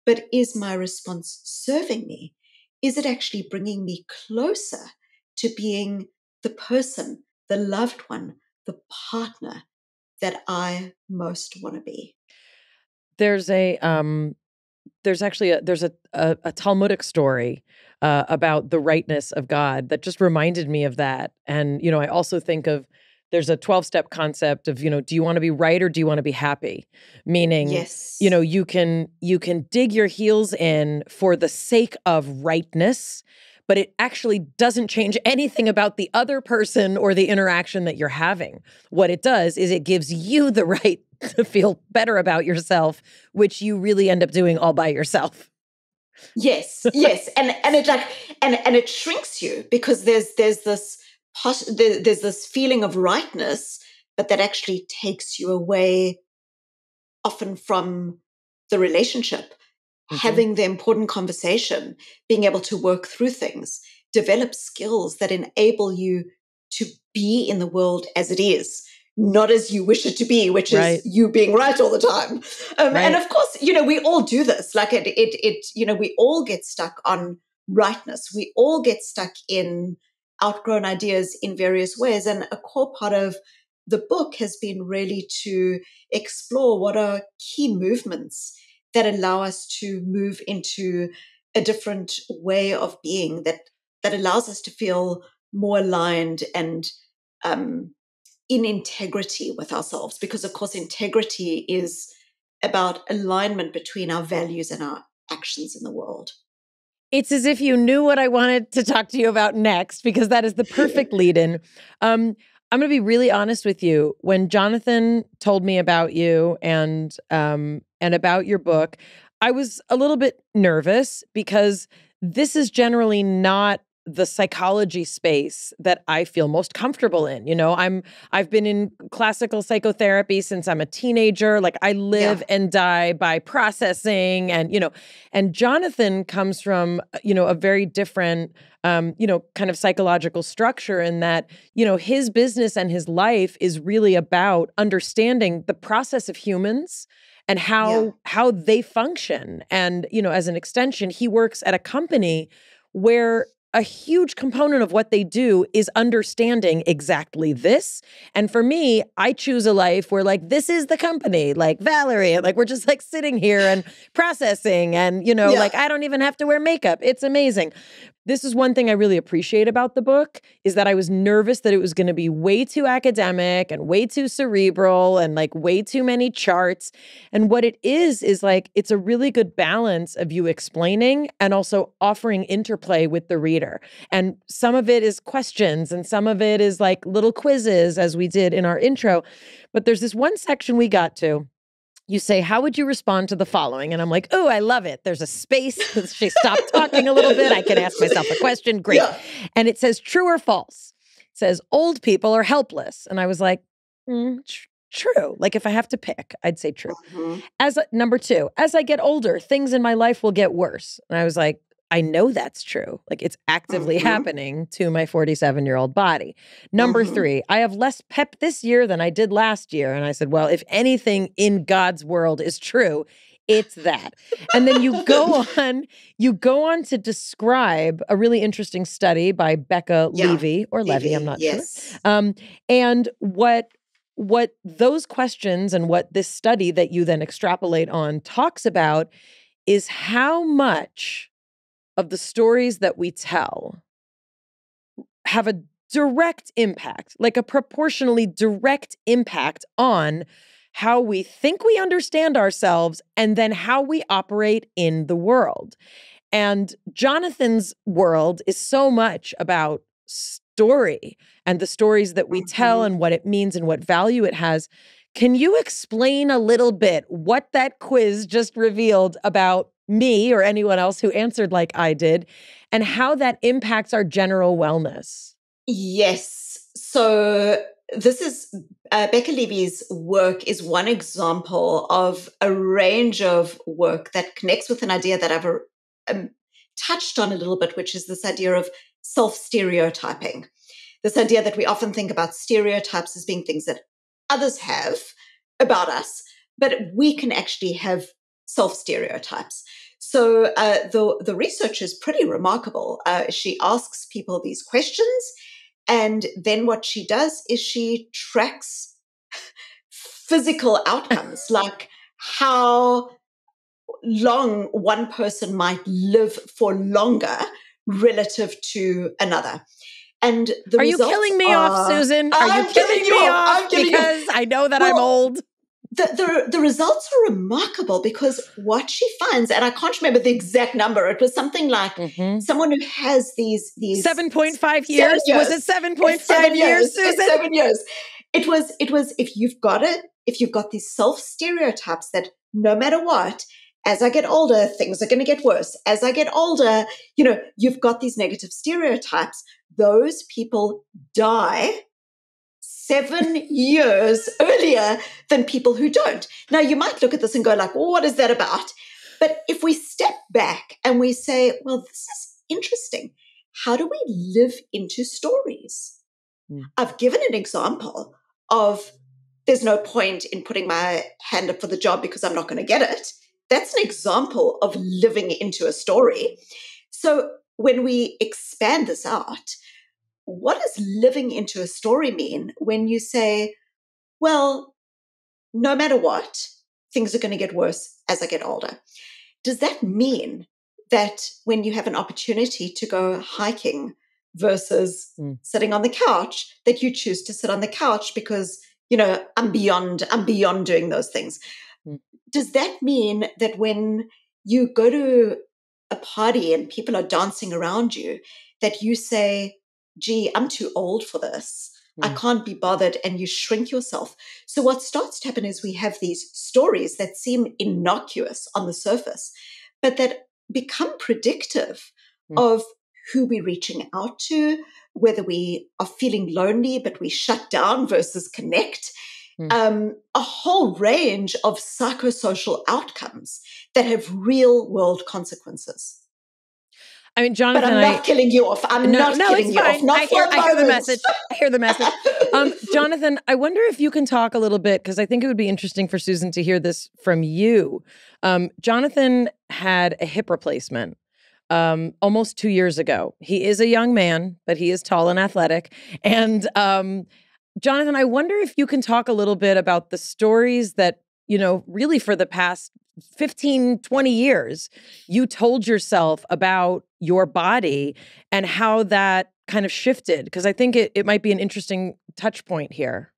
but is my response serving me? Is it actually bringing me closer to being the person, the loved one, the partner that I most want to be? There's a there's actually a Talmudic story about the rightness of God that just reminded me of that. And, you know, I also think of, there's a 12-step concept of, you know, do you want to be right or do you want to be happy? Meaning, yes, you know, you can dig your heels in for the sake of rightness, but it actually doesn't change anything about the other person or the interaction that you're having. What it does is it gives you the right to feel better about yourself, which you really end up doing all by yourself. Yes, yes. And it shrinks you because there's this feeling of rightness, but that actually takes you away often from the relationship, mm-hmm, having the important conversation, being able to work through things, develop skills that enable you to be in the world as it is, not as you wish it to be, which right, is you being right all the time. Right. And of course, you know, we all do this. Like it, you know, we all get stuck on rightness. We all get stuck in outgrown ideas in various ways. And a core part of the book has been really to explore what are key movements that allow us to move into a different way of being that allows us to feel more aligned and in integrity with ourselves. Because of course, integrity is about alignment between our values and our actions in the world. It's as if you knew what I wanted to talk to you about next, because that is the perfect lead-in. I'm going to be really honest with you. When Jonathan told me about you and about your book, I was a little bit nervous because this is generally not the psychology space that I feel most comfortable in. You know, I've been in classical psychotherapy since I'm a teenager. Like I live and die by processing, and, you know, and Jonathan comes from, you know, a very different, you know, kind of psychological structure in that, you know, his business and his life is really about understanding the process of humans and how they function. And, you know, as an extension, he works at a company where a huge component of what they do is understanding exactly this. And for me, I choose a life where, like, this is the company, like Valerie, and like we're just like sitting here and processing and, you know, like I don't even have to wear makeup. It's amazing. This is one thing I really appreciate about the book, is that I was nervous that it was going to be way too academic and way too cerebral and like way too many charts. And what it is like, it's a really good balance of you explaining and also offering interplay with the reader. And some of it is questions and some of it is like little quizzes, as we did in our intro. But there's this one section we got to. You say, how would you respond to the following? And I'm like, oh, I love it. There's a space. She stopped talking a little bit. I can ask myself a question. Great. Yeah. And it says, true or false? It says, old people are helpless. And I was like, true. Like if I have to pick, I'd say true. Mm-hmm. Number two, as I get older, things in my life will get worse. And I was like, I know that's true. Like it's actively happening to my 47-year-old body. Number three, I have less pep this year than I did last year. And I said, well, if anything in God's world is true, it's that. And then you go on to describe a really interesting study by Becca Levy, I'm not sure. And what what those questions and what this study that you then extrapolate on talks about is how much of the stories that we tell have a direct impact, like a proportionally direct impact on how we think we understand ourselves and then how we operate in the world. And Jonathan's world is so much about story and the stories that we tell and what it means and what value it has. Can you explain a little bit what that quiz just revealed about me or anyone else who answered like I did and how that impacts our general wellness? Yes. So this is Becca Levy's work is one example of a range of work that connects with an idea that I've touched on a little bit, which is this idea of self-stereotyping, this idea that we often think about stereotypes as being things that others have about us, but we can actually have self-stereotypes. So the research is pretty remarkable. She asks people these questions, and then what she does is she tracks physical outcomes, like how long one person might live for longer relative to another. And the results are... Are you killing me off, Susan? Are you killing me off? Because I know that I'm old. The results are remarkable because what she finds, and I can't remember the exact number, it was something like someone who has these 7.5 years. Was it 7.5 years, Susan? It's 7 years. It was if you've got these self-stereotypes that no matter what, as I get older, things are going to get worse. As I get older, you've got these negative stereotypes. Those people die 7 years earlier than people who don't. Now, you might look at this and go like, well, what is that about? But if we step back and we say, well, this is interesting. How do we live into stories? Yeah. I've given an example of there's no point in putting my hand up for the job because I'm not going to get it. That's an example of living into a story. So when we expand this out, what does living into a story mean when you say, well, no matter what, things are going to get worse as I get older? Does that mean that when you have an opportunity to go hiking versus sitting on the couch, that you choose to sit on the couch because, I'm beyond doing those things? Does that mean that when you go to a party and people are dancing around you, that you say, gee, I'm too old for this. I can't be bothered. And you shrink yourself. So what starts to happen is we have these stories that seem innocuous on the surface, but that become predictive of who we're reaching out to, whether we are feeling lonely, but we shut down versus connect. A whole range of psychosocial outcomes that have real world consequences. I mean, Jonathan, but I'm not killing you off. I'm not killing you off. I hear the message. I hear the message. Jonathan, I wonder if you can talk a little bit, because I think it would be interesting for Susan to hear this from you. Jonathan had a hip replacement almost 2 years ago. He is a young man, but he is tall and athletic. And Jonathan, I wonder if you can talk a little bit about the stories that, really for the past 15, 20 years, you told yourself about your body and how that kind of shifted, because I think it might be an interesting touch point here.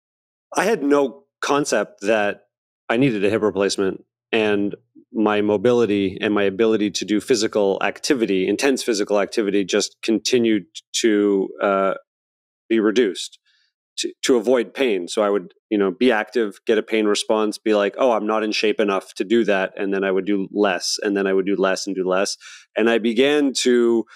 I had no concept that I needed a hip replacement, and my mobility and my ability to do physical activity, intense physical activity, just continued to be reduced. To avoid pain. So I would, be active, get a pain response, be like, oh, I'm not in shape enough to do that. And then I would do less, and then I would do less and do less. And I began to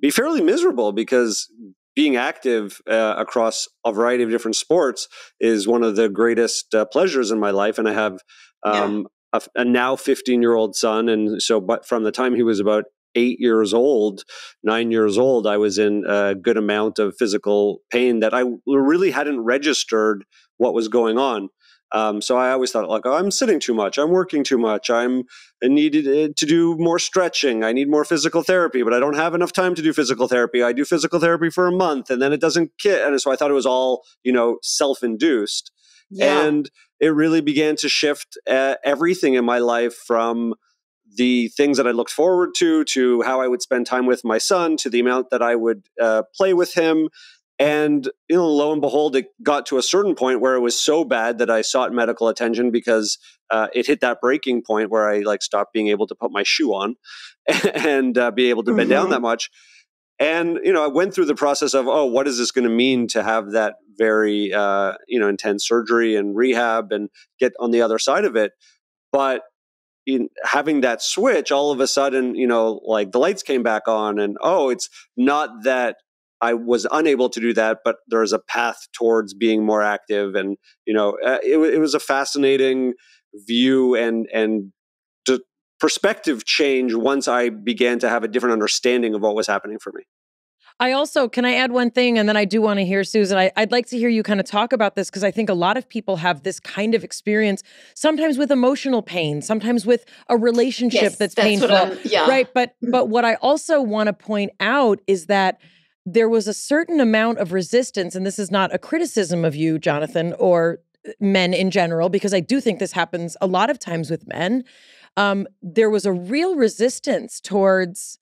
be fairly miserable because being active across a variety of different sports is one of the greatest pleasures in my life. And I have a now 15-year-old son. And so, but from the time he was about 9 years old, I was in a good amount of physical pain that I really hadn't registered what was going on. So I always thought, like, oh, I'm sitting too much, I'm working too much, I needed to do more stretching, I need more physical therapy, but I don't have enough time to do physical therapy. I do physical therapy for a month and then it doesn't kick. And so I thought it was all, you know, self-induced. Yeah. And it really began to shift everything in my life, from the things that I looked forward to how I would spend time with my son, to the amount that I would play with him. And, you know, lo and behold, it got to a certain point where it was so bad that I sought medical attention, because it hit that breaking point where I stopped being able to put my shoe on and be able to bend down that much. And, you know, I went through the process of, oh, what is this going to mean to have that very, you know, intense surgery and rehab and get on the other side of it. But in having that switch, all of a sudden, you know, like the lights came back on, and, oh, it's not that I was unable to do that, but there is a path towards being more active. And, you know, it was a fascinating view and perspective change once I began to have a different understanding of what was happening for me. I also, can I add one thing? And then I do want to hear, Susan, I'd like to hear you kind of talk about this, because I think a lot of people have this kind of experience, sometimes with emotional pain, sometimes with a relationship that's painful. Yeah. Right. But what I also want to point out is that there was a certain amount of resistance, and this is not a criticism of you, Jonathan, or men in general, because I do think this happens a lot of times with men. There was a real resistance towards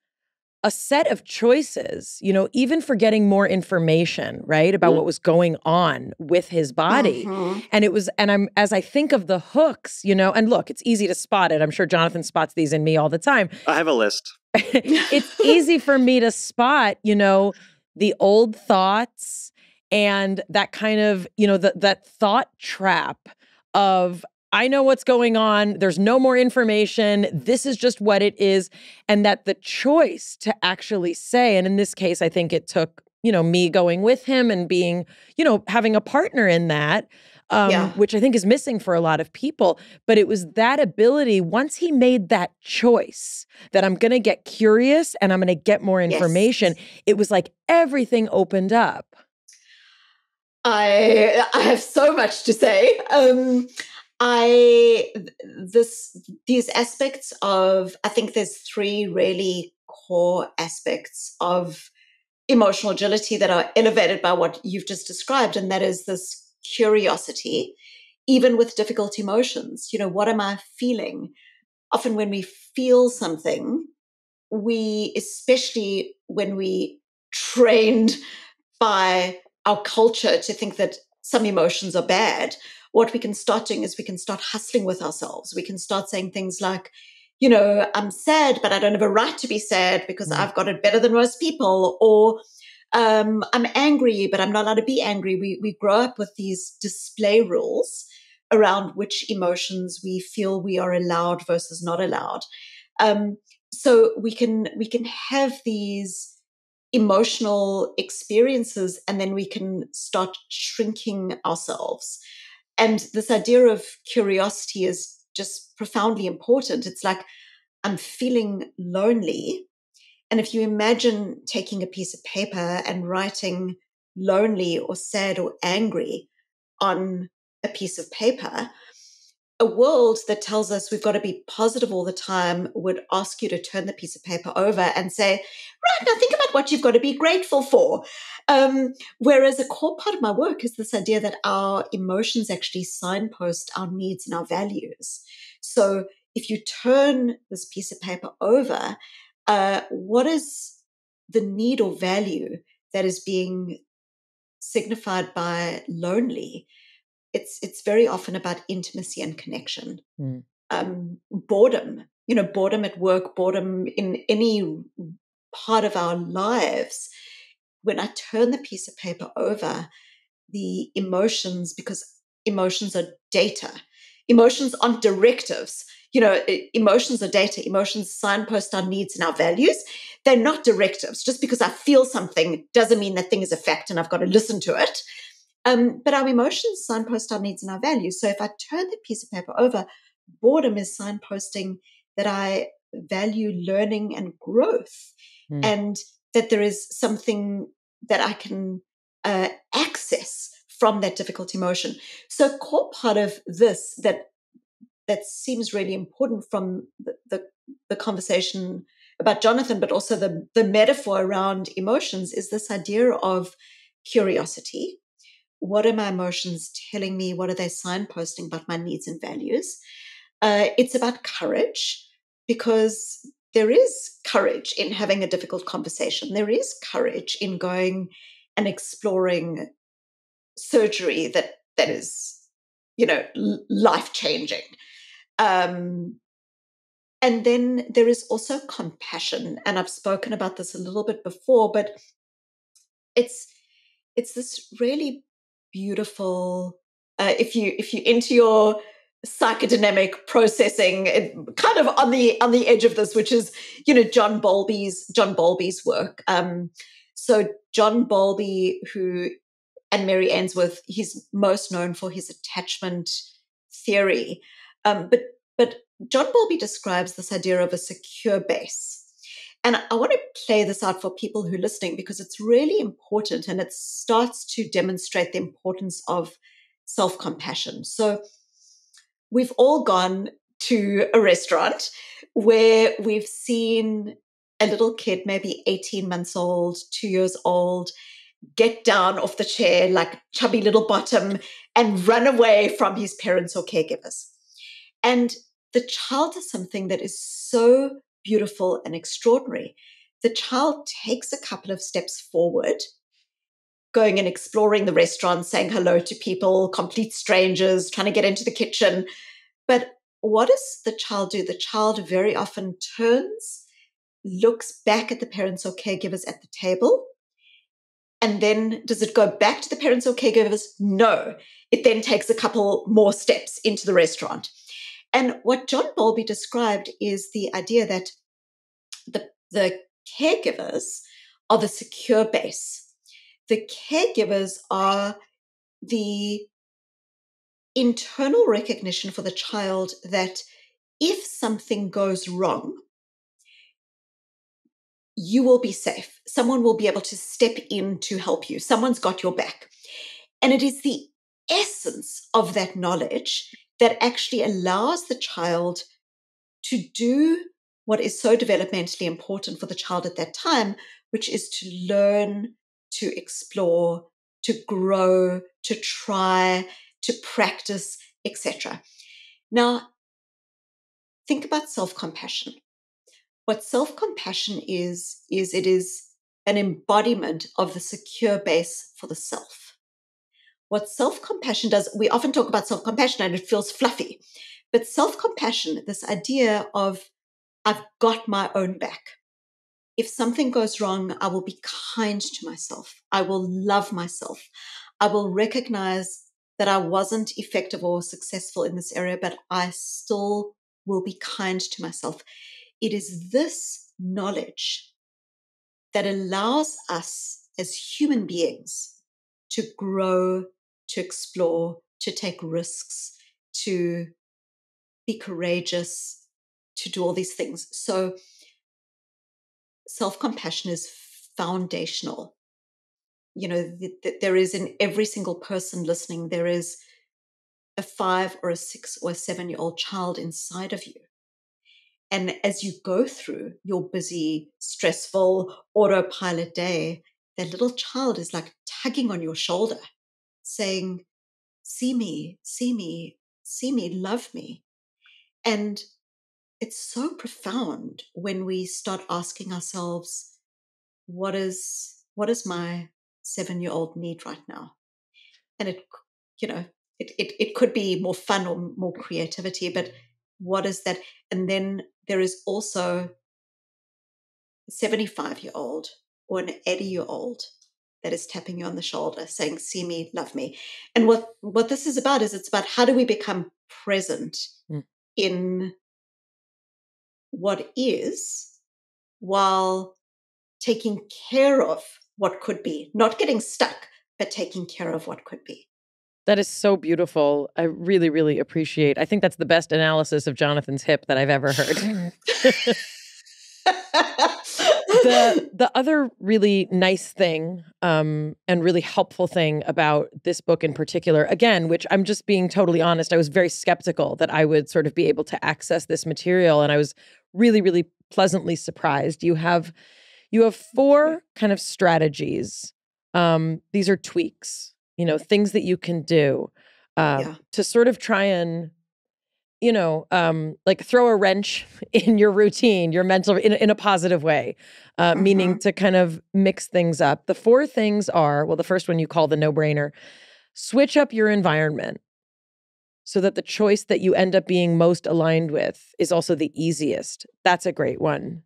a set of choices, you know, even for getting more information, right, about what was going on with his body. And it was, and I'm, as I think of the hooks, you know, and look, it's easy to spot it. I'm sure Jonathan spots these in me all the time. I have a list. It's easy for me to spot, you know, the old thoughts and that kind of, you know, that thought trap of, I know what's going on, there's no more information, this is just what it is. And that the choice to actually say, and in this case, I think it took, you know, me going with him and being, you know, having a partner in that, which I think is missing for a lot of people. But it was that ability, once he made that choice that I'm going to get curious and I'm going to get more information, it was like everything opened up. I have so much to say. These aspects of, I think there's three really core aspects of emotional agility that are elevated by what you've just described. And that is this curiosity, even with difficult emotions. You know, what am I feeling? Often when we feel something, especially when we trained by our culture to think that some emotions are bad, what we can start doing is we can start hustling with ourselves. We can start saying things like, you know, I'm sad, but I don't have a right to be sad because I've got it better than most people. Or I'm angry, but I'm not allowed to be angry. We grow up with these display rules around which emotions we feel we are allowed versus not allowed. So we can have these emotional experiences, and then we can start shrinking ourselves. And this idea of curiosity is just profoundly important. It's like, I'm feeling lonely. And if you imagine taking a piece of paper and writing lonely or sad or angry on a piece of paper, a world that tells us we've got to be positive all the time would ask you to turn the piece of paper over and say, right, now think about what you've got to be grateful for. Whereas a core part of my work is this idea that our emotions actually signpost our needs and our values. So if you turn this piece of paper over, what is the need or value that is being signified by lonely? It's very often about intimacy and connection. Boredom, you know, boredom at work, boredom in any part of our lives. When I turn the piece of paper over, the emotions, because emotions are data. Emotions aren't directives. You know, emotions are data. Emotions signpost our needs and our values. They're not directives. Just because I feel something doesn't mean that thing is a fact and I've got to listen to it. But our emotions signpost our needs and our values. So if I turn the piece of paper over, boredom is signposting that I value learning and growth, and that there is something that I can access from that difficult emotion. So a core part of this that seems really important from the conversation about Jonathan, but also the metaphor around emotions, is this idea of curiosity. What are my emotions telling me? What are they signposting about my needs and values? It's about courage, because there is courage in having a difficult conversation. There is courage in going and exploring surgery that is, life-changing. And then there is also compassion. And I've spoken about this a little bit before, but it's this really beautiful, if you're into your psychodynamic processing, kind of on the edge of this, which is, John Bowlby's work. So John Bowlby, and Mary Ainsworth, he's most known for his attachment theory. But John Bowlby describes this idea of a secure base. And I want to play this out for people who are listening, because it's really important, and it starts to demonstrate the importance of self-compassion. So we've all gone to a restaurant where we've seen a little kid, maybe 18 months old, 2 years old, get down off the chair like chubby little bottom and run away from his parents or caregivers. And the child does something that is so beautiful and extraordinary. The child takes a couple of steps forward, going and exploring the restaurant, saying hello to people, complete strangers, trying to get into the kitchen. But what does the child do? The child very often turns, looks back at the parents or caregivers at the table. And then does it go back to the parents or caregivers? No. It then takes a couple more steps into the restaurant. And what John Bowlby described is the idea that the caregivers are the secure base. The caregivers are the internal recognition for the child that if something goes wrong, you will be safe. Someone will be able to step in to help you. Someone's got your back. And it is the essence of that knowledge that actually allows the child to do what is so developmentally important for the child at that time, which is to learn, to explore, to grow, to try, to practice, etc. Now, think about self-compassion. What self-compassion is it is an embodiment of the secure base for the self. What self-compassion does, we often talk about self-compassion and it feels fluffy, but self-compassion, this idea of I've got my own back. If something goes wrong, I will be kind to myself. I will love myself. I will recognize that I wasn't effective or successful in this area, but I still will be kind to myself. It is this knowledge that allows us as human beings to grow, to explore, to take risks, to be courageous, to do all these things. So self-compassion is foundational. There is in every single person listening, there is a 5 or a 6 or a 7-year-old child inside of you. And as you go through your busy, stressful autopilot day, that little child is like tugging on your shoulder, saying, see me, see me, see me, love me. And it's so profound when we start asking ourselves, what is my 7-year-old need right now? And it could be more fun or more creativity, but what is that? And then there is also a 75-year-old or an 80-year-old that is tapping you on the shoulder saying, see me, love me. And what this is about is it's about how do we become present in what is while taking care of what could be, not getting stuck, but taking care of what could be. That is so beautiful. I really, really appreciate. I think that's the best analysis of Jonathan's hip that I've ever heard. The other really nice thing and really helpful thing about this book in particular, again, which I'm just being totally honest, I was very skeptical that I would sort of be able to access this material. And I was really, really pleasantly surprised. You have four kind of strategies. These are tweaks, you know, things that you can do to sort of try and, you know, like throw a wrench in your routine, your mental, in a positive way, meaning to kind of mix things up. The four things are, well, the first one you call the no-brainer, switch up your environment so that the choice that you end up being most aligned with is also the easiest. That's a great one.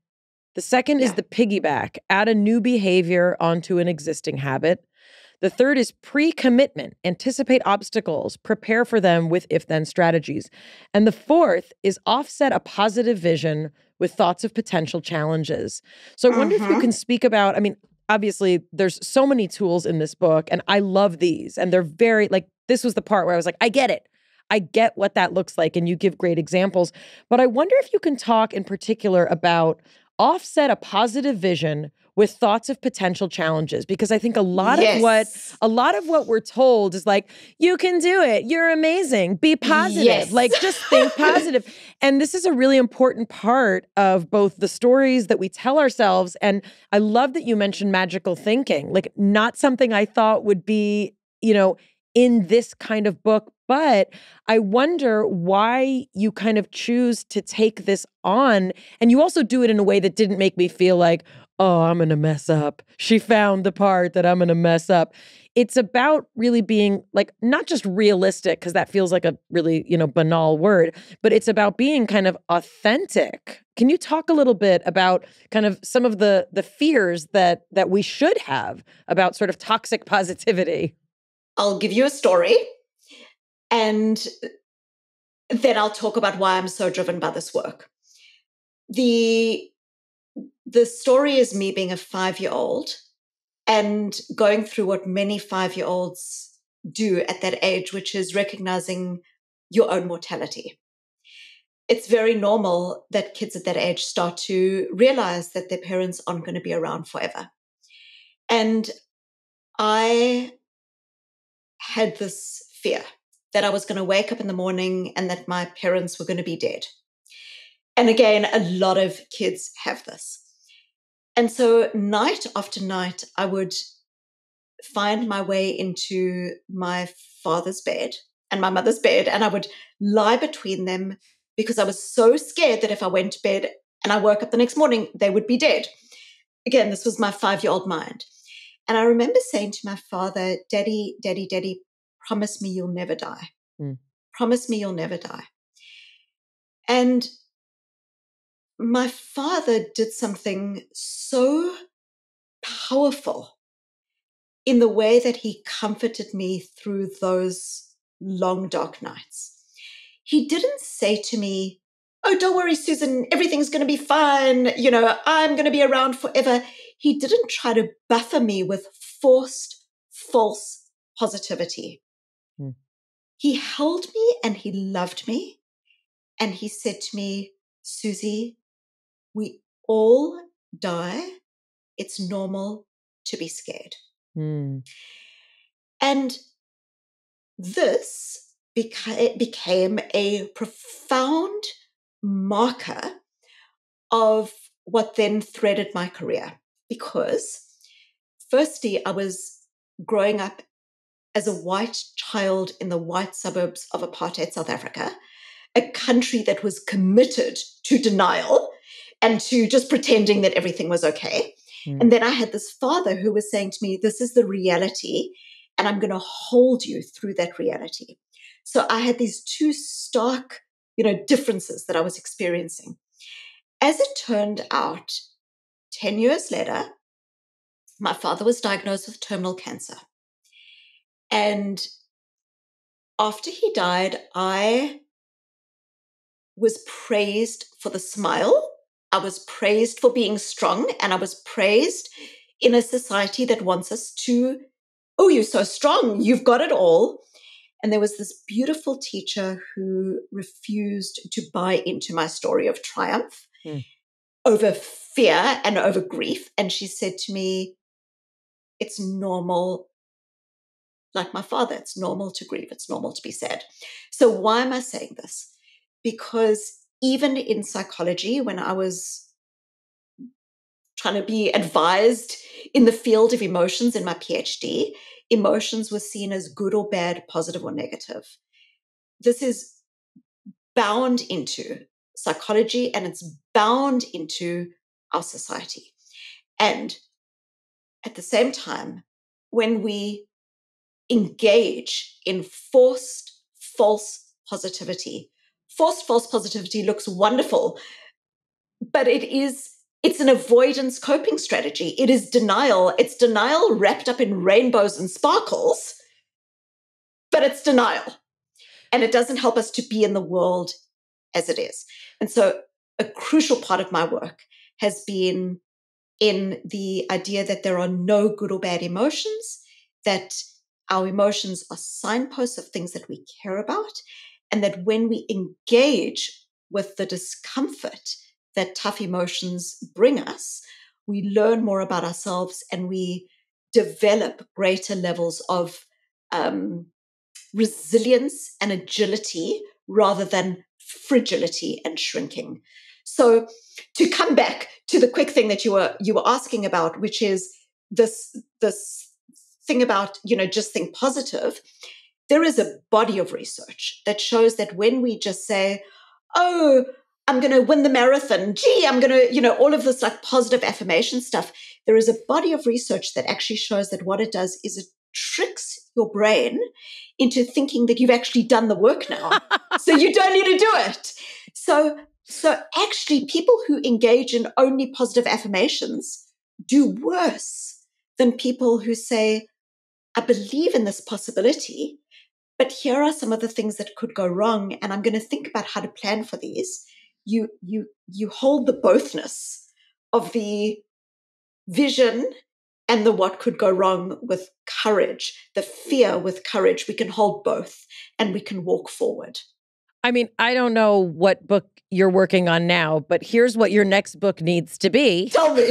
The second is the piggyback, add a new behavior onto an existing habit. The third is pre-commitment, anticipate obstacles, prepare for them with if-then strategies. And the fourth is offset a positive vision with thoughts of potential challenges. So I wonder if you can speak about, I mean, obviously there's so many tools in this book and I love these and they're very, like, this was the part where I was like, I get it. I get what that looks like. And you give great examples, but I wonder if you can talk in particular about offset a positive vision with thoughts of potential challenges, because I think a lot of what we're told is like, you can do it, you're amazing, be positive, like just think positive. And this is a really important part of both the stories that we tell ourselves. And I love that you mentioned magical thinking, like not something I thought would be, you know, in this kind of book, but I wonder why you kind of choose to take this on. And you also do it in a way that didn't make me feel like, oh, I'm going to mess up. She found the part that I'm going to mess up. It's about really being like, not just realistic, because that feels like a really, you know, banal word, but it's about being kind of authentic. Can you talk a little bit about kind of some of the fears that we should have about sort of toxic positivity? I'll give you a story and then I'll talk about why I'm so driven by this work. The story is me being a 5-year-old and going through what many 5-year-olds do at that age, which is recognizing your own mortality. It's very normal that kids at that age start to realize that their parents aren't going to be around forever. And I had this fear that I was going to wake up in the morning and that my parents were going to be dead. And again, a lot of kids have this. And so night after night, I would find my way into my father's bed and my mother's bed, and I would lie between them because I was so scared that if I went to bed and I woke up the next morning, they would be dead. Again, this was my 5-year-old mind. And I remember saying to my father, Daddy, Daddy, Daddy, promise me you'll never die. Promise me you'll never die. And my father did something so powerful in the way that he comforted me through those long, dark nights. He didn't say to me, oh, don't worry, Susan, everything's going to be fine. You know, I'm going to be around forever. He didn't try to buffer me with forced, false positivity. He held me and he loved me. And he said to me, Susie, we all die. It's normal to be scared. And this became a profound marker of what then threaded my career. Because firstly, I was growing up as a white child in the white suburbs of apartheid South Africa, a country that was committed to denial and to just pretending that everything was okay. And then I had this father who was saying to me, this is the reality, and I'm going to hold you through that reality. So I had these two stark, you know, differences that I was experiencing. As it turned out, 10 years later, my father was diagnosed with terminal cancer. And after he died, I was praised for the smile. I was praised for being strong. And I was praised in a society that wants us to, oh, you're so strong, you've got it all. And there was this beautiful teacher who refused to buy into my story of triumph. over fear and over grief. And she said to me, it's normal, like my father, it's normal to grieve. It's normal to be sad. So why am I saying this? Because even in psychology, when I was trying to be advised in the field of emotions in my PhD, emotions were seen as good or bad, positive or negative. This is bound into psychology and it's bound into our society. And at the same time, when we engage in forced false positivity, forced false positivity looks wonderful, but it's an avoidance coping strategy. It is denial. It's denial wrapped up in rainbows and sparkles, but it's denial. And it doesn't help us to be in the world as it is. And so a crucial part of my work has been in the idea that there are no good or bad emotions, that our emotions are signposts of things that we care about, and that when we engage with the discomfort that tough emotions bring us, we learn more about ourselves and we develop greater levels of resilience and agility rather than fragility and shrinking. So to come back to the quick thing that you were asking about, which is this thing about, just think positive, there is a body of research that shows that when we just say, oh, I'm going to win the marathon, gee, I'm going to, all of this like positive affirmation stuff, there is a body of research that actually shows that what it does is it tricks your brain into thinking that you've actually done the work now. So you don't need to do it. So actually people who engage in only positive affirmations do worse than people who say, I believe in this possibility, but here are some of the things that could go wrong, and I'm going to think about how to plan for these. You hold the bothness of the vision and the what could go wrong with courage, the fear with courage. We can hold both and we can walk forward. I mean, I don't know what book you're working on now, but here's what your next book needs to be. Tell me.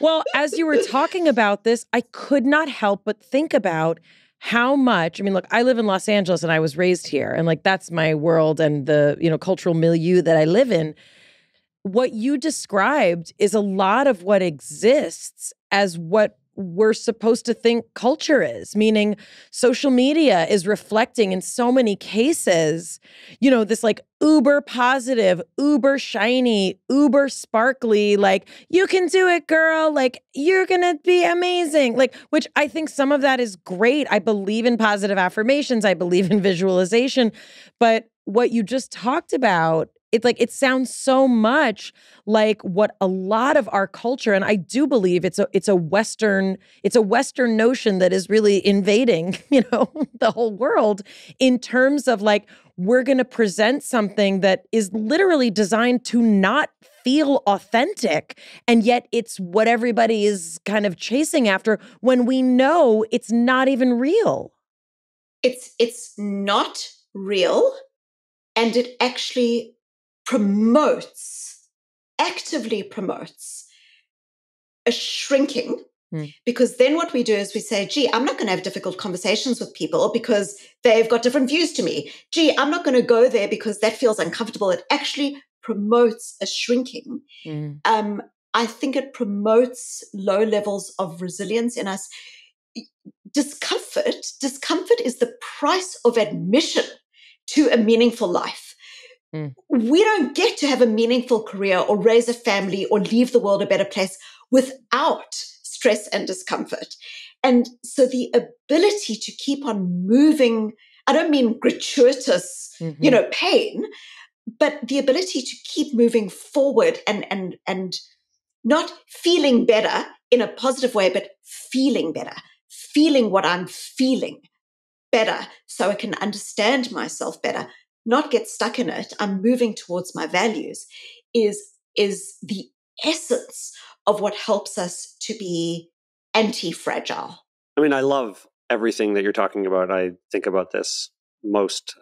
Well, as you were talking about this, I could not help but think about how much, look, I live in Los Angeles and I was raised here, and that's my world and the, cultural milieu that I live in. What you described is a lot of what exists as what we're supposed to think culture is, meaning social media is reflecting in so many cases, this uber positive, uber shiny, uber sparkly, you can do it, girl, you're gonna be amazing, which I think some of that is great. I believe in positive affirmations. I believe in visualization. But what you just talked about, it sounds so much like what a lot of our culture, and I do believe it's a Western notion that is really invading, the whole world in terms of we're going to present something that is literally designed to not feel authentic, and yet it's what everybody is kind of chasing after when we know it's not even real. It's not real, and it actually actively promotes a shrinking, because then what we do is we say, gee, I'm not going to have difficult conversations with people because they've got different views to me. Gee, I'm not going to go there because that feels uncomfortable. It actually promotes a shrinking. I think it promotes low levels of resilience in us. Discomfort is the price of admission to a meaningful life. We don't get to have a meaningful career or raise a family or leave the world a better place without stress and discomfort. And so the ability to keep on moving, I don't mean gratuitous, pain, but the ability to keep moving forward and not feeling better in a positive way, but feeling better, feeling what I'm feeling better so I can understand myself better, not get stuck in it, I'm moving towards my values, is the essence of what helps us to be anti-fragile. I love everything that you're talking about. I think about this most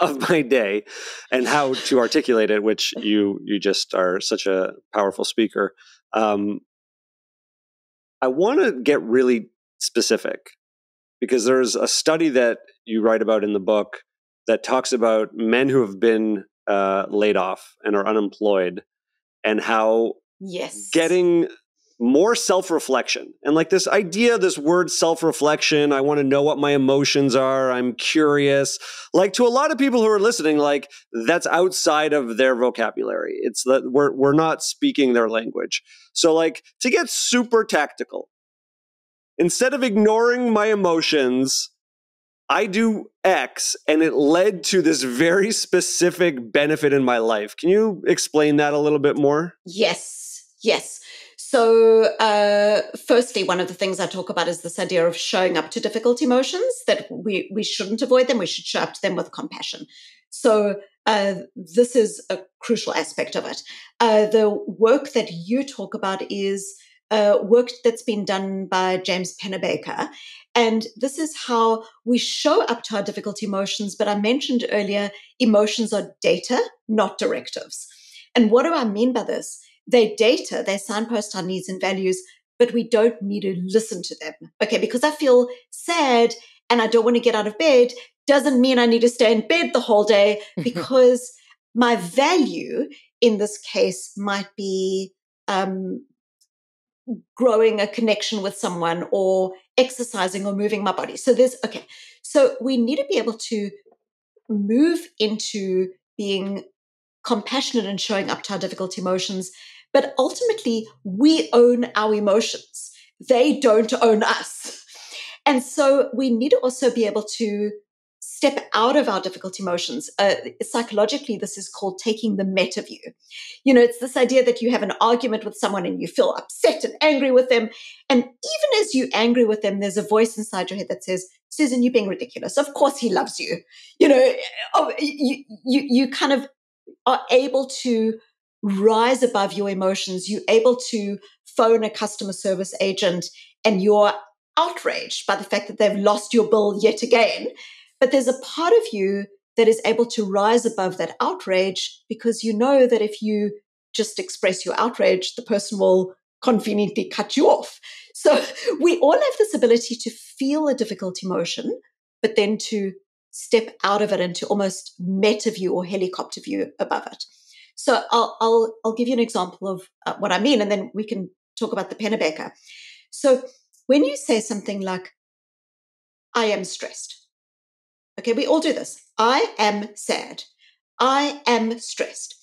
of my day and how to articulate it, which you just are such a powerful speaker. I want to get really specific because there's a study that you write about in the book that talks about men who have been laid off and are unemployed and how getting more self-reflection and like this idea, this word self-reflection, I want to know what my emotions are. I'm curious. Like to a lot of people who are listening, like that's outside of their vocabulary. It's that we're not speaking their language. So like to get super tactical, instead of ignoring my emotions, I do X and it led to this very specific benefit in my life. Can you explain that a little bit more? Yes. So firstly, one of the things I talk about is this idea of showing up to difficult emotions, that we shouldn't avoid them. We should show up to them with compassion. So this is a crucial aspect of it. The work that you talk about is work that's been done by James Pennebaker. And this is how we show up to our difficult emotions. But I mentioned earlier, emotions are data, not directives. And what do I mean by this? They data, they signpost our needs and values, but we don't need to listen to them. Okay, because I feel sad and I don't want to get out of bed doesn't mean I need to stay in bed the whole day because my value in this case might be growing a connection with someone or exercising or moving my body. So there's, okay, so we need to be able to move into being compassionate and showing up to our difficult emotions. But ultimately, we own our emotions. They don't own us. And so we need to also be able to step out of our difficult emotions. Psychologically, this is called taking the meta view. You know, it's this idea that you have an argument with someone and you feel upset and angry with them. And even as you're angry with them, there's a voice inside your head that says, Susan, you're being ridiculous. Of course he loves you. You know, you kind of are able to rise above your emotions. You're able to phone a customer service agent and you're outraged by the fact that they've lost your bill yet again. But there's a part of you that is able to rise above that outrage because you know that if you just express your outrage, the person will conveniently cut you off. So we all have this ability to feel a difficult emotion, but then to step out of it into almost meta view or helicopter view above it. So I'll give you an example of what I mean, and then we can talk about the Pennebaker. So when you say something like, I am stressed. Okay, we all do this. I am sad. I am stressed.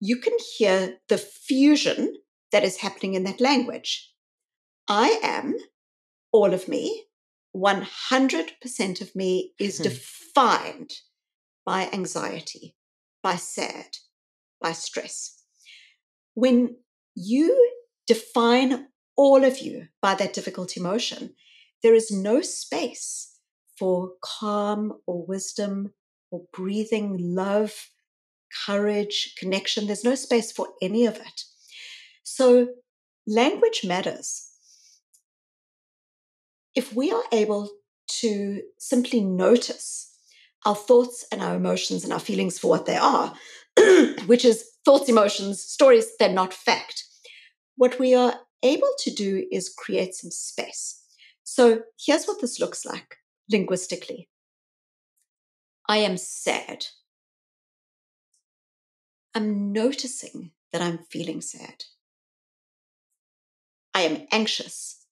You can hear the fusion that is happening in that language. I am, all of me, 100% of me is defined by anxiety, by sad, by stress. When you define all of you by that difficult emotion, there is no space for calm or wisdom or breathing, love, courage, connection. There's no space for any of it. So language matters. If we are able to simply notice our thoughts and our emotions and our feelings for what they are, which is thoughts, emotions, stories, they're not fact. What we are able to do is create some space. So here's what this looks like linguistically. I am sad. I'm noticing that I'm feeling sad. I am anxious.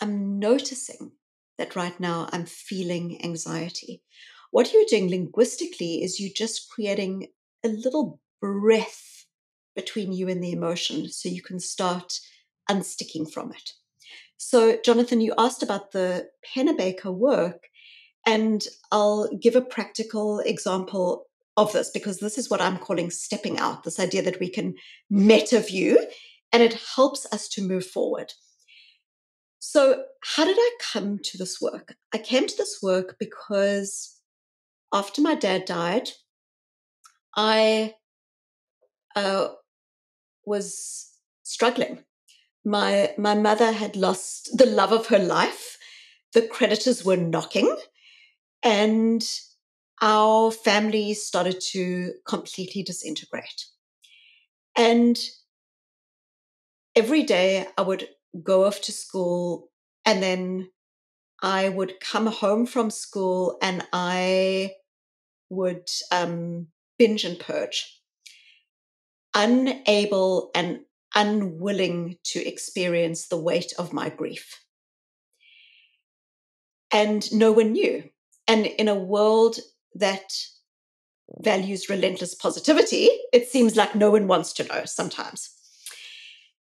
I'm noticing that right now I'm feeling anxiety. What you're doing linguistically is you're just creating a little breath between you and the emotion so you can start unsticking from it. So, Jonathan, you asked about the Pennebaker work, and I'll give a practical example of this because this is what I'm calling stepping out, this idea that we can meta view, and it helps us to move forward. So how did I come to this work? I came to this work because after my dad died, I was struggling. My mother had lost the love of her life. The creditors were knocking. And our family started to completely disintegrate. And every day I would go off to school, and then I would come home from school and I would binge and purge, unable and unwilling to experience the weight of my grief. And no one knew. And in a world that values relentless positivity, it seems like no one wants to know sometimes.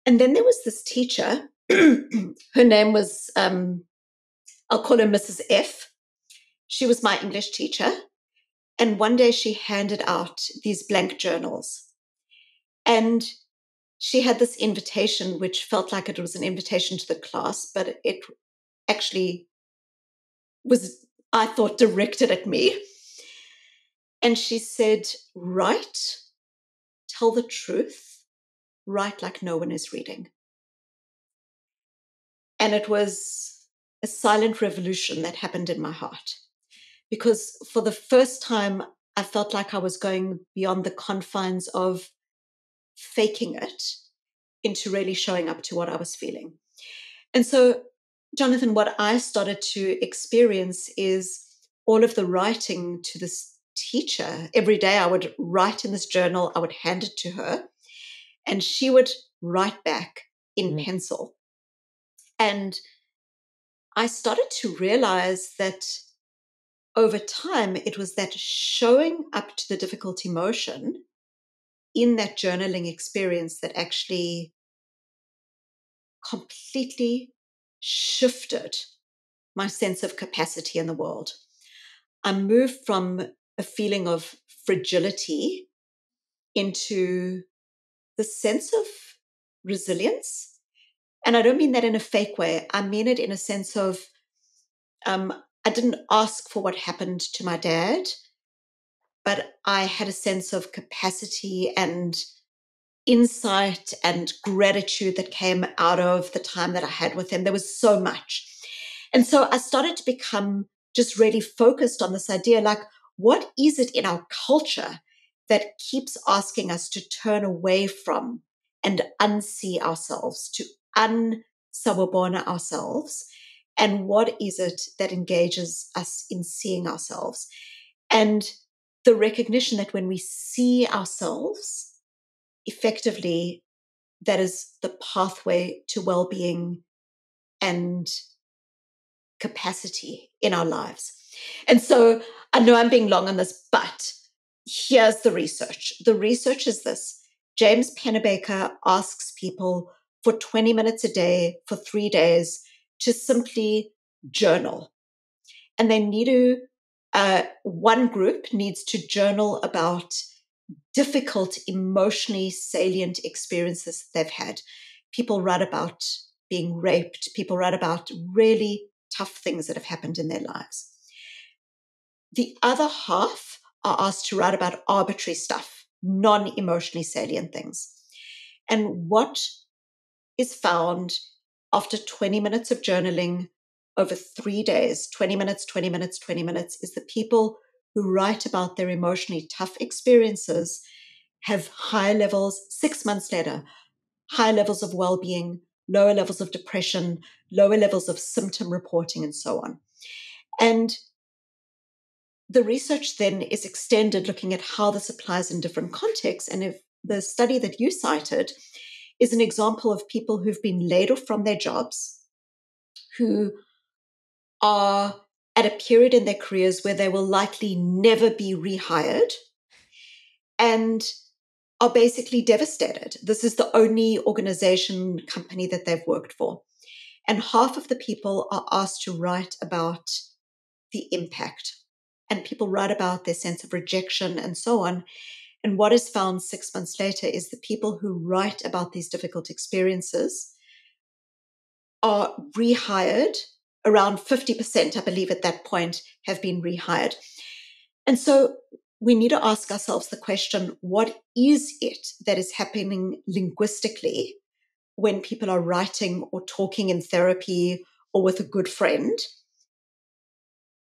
And then there was this teacher, her name was, I'll call her Mrs. F. She was my English teacher. And one day she handed out these blank journals. And she had this invitation, which felt like it was an invitation to the class, but it actually was, I thought, directed at me. And she said, write, tell the truth, write like no one is reading. And it was a silent revolution that happened in my heart, because for the first time, I felt like I was going beyond the confines of faking it into really showing up to what I was feeling. And so, Jonathan, what I started to experience is all of the writing to this teacher. Every day I would write in this journal, I would hand it to her, and she would write back in pencil. And I started to realize that over time, it was that showing up to the difficult emotion in that journaling experience that actually completely shifted my sense of capacity in the world. I moved from a feeling of fragility into the sense of resilience. And I don't mean that in a fake way. I mean it in a sense of, I didn't ask for what happened to my dad, but I had a sense of capacity and insight and gratitude that came out of the time that I had with him. There was so much. And so I started to become just really focused on this idea, like, what is it in our culture that keeps asking us to turn away from and unsee ourselves, to unsawubona ourselves? And what is it that engages us in seeing ourselves? And the recognition that when we see ourselves effectively, that is the pathway to well-being and capacity in our lives. And so I know I'm being long on this, but here's the research. The research is this. James Pennebaker asks people for 20 minutes a day for 3 days to simply journal. And they need to, one group needs to journal about difficult, emotionally salient experiences they've had. People write about being raped. People write about really tough things that have happened in their lives. The other half are asked to write about arbitrary stuff, non-emotionally salient things. And what is found after 20 minutes of journaling over 3 days, 20 minutes, 20 minutes, 20 minutes, is the people who write about their emotionally tough experiences have high levels, 6 months later, high levels of well-being, lower levels of depression, lower levels of symptom reporting, and so on. And the research then is extended looking at how this applies in different contexts. And if the study that you cited is an example of people who've been laid off from their jobs, who are at a period in their careers where they will likely never be rehired and are basically devastated. This is the only organization, company that they've worked for. And half of the people are asked to write about the impact. And people write about their sense of rejection and so on. And what is found 6 months later is the people who write about these difficult experiences are rehired. Around 50%, I believe at that point, have been rehired. And so we need to ask ourselves the question, what is it that is happening linguistically when people are writing or talking in therapy or with a good friend?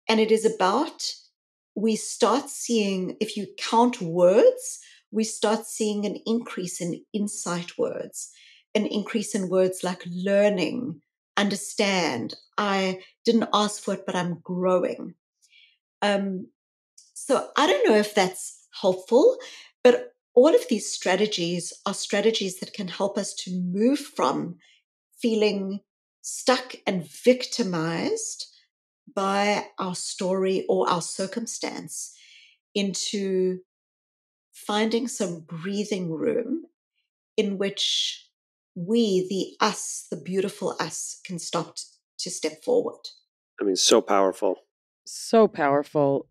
And it is about we start seeing, if you count words, we start seeing an increase in insight words, an increase in words like learning, understand, I didn't ask for it, but I'm growing. So I don't know if that's helpful, but all of these strategies are strategies that can help us to move from feeling stuck and victimized by our story or our circumstance into finding some breathing room in which we, the us, the beautiful us, can stop to step forward. I mean, so powerful. So powerful.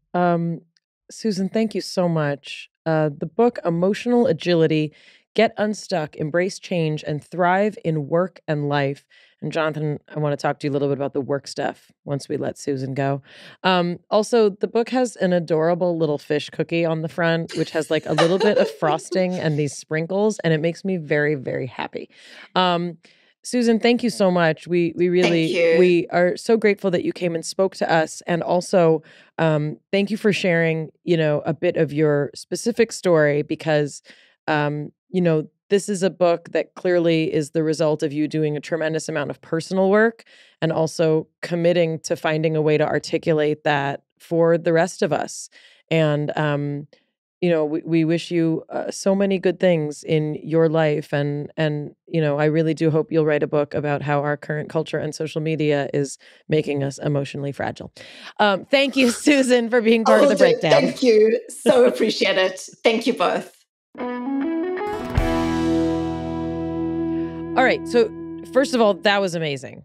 Susan, thank you so much. The book, Emotional Agility, Get Unstuck, Embrace Change, and Thrive in Work and Life. And Jonathan, I want to talk to you a little bit about the work stuff once we let Susan go. Also, the book has an adorable little fish cookie on the front, which has like a little bit of frosting and these sprinkles, and it makes me very, very happy. Susan, thank you so much. We are so grateful that you came and spoke to us, and also thank you for sharing, a bit of your specific story, because this is a book that clearly is the result of you doing a tremendous amount of personal work and also committing to finding a way to articulate that for the rest of us. And, we wish you so many good things in your life. And I really do hope you'll write a book about how our current culture and social media is making us emotionally fragile. Thank you, Susan, for being part of The Breakdown. Thank you. So appreciate it. Thank you both. All right. So first of all, that was amazing.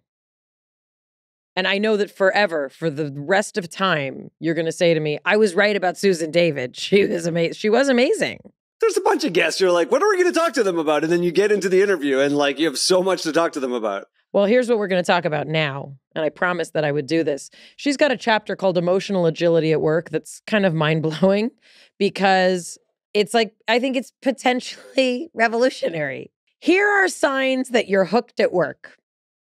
And I know that forever, for the rest of time, you're going to say to me, I was right about Susan David. She was amazing. There's a bunch of guests. You're like, what are we going to talk to them about? And then you get into the interview and like, you have so much to talk to them about. Well, here's what we're going to talk about now. And I promised that I would do this. She's got a chapter called Emotional Agility at Work that's kind of mind-blowing, because it's like, I think it's potentially revolutionary. Here are signs that you're hooked at work.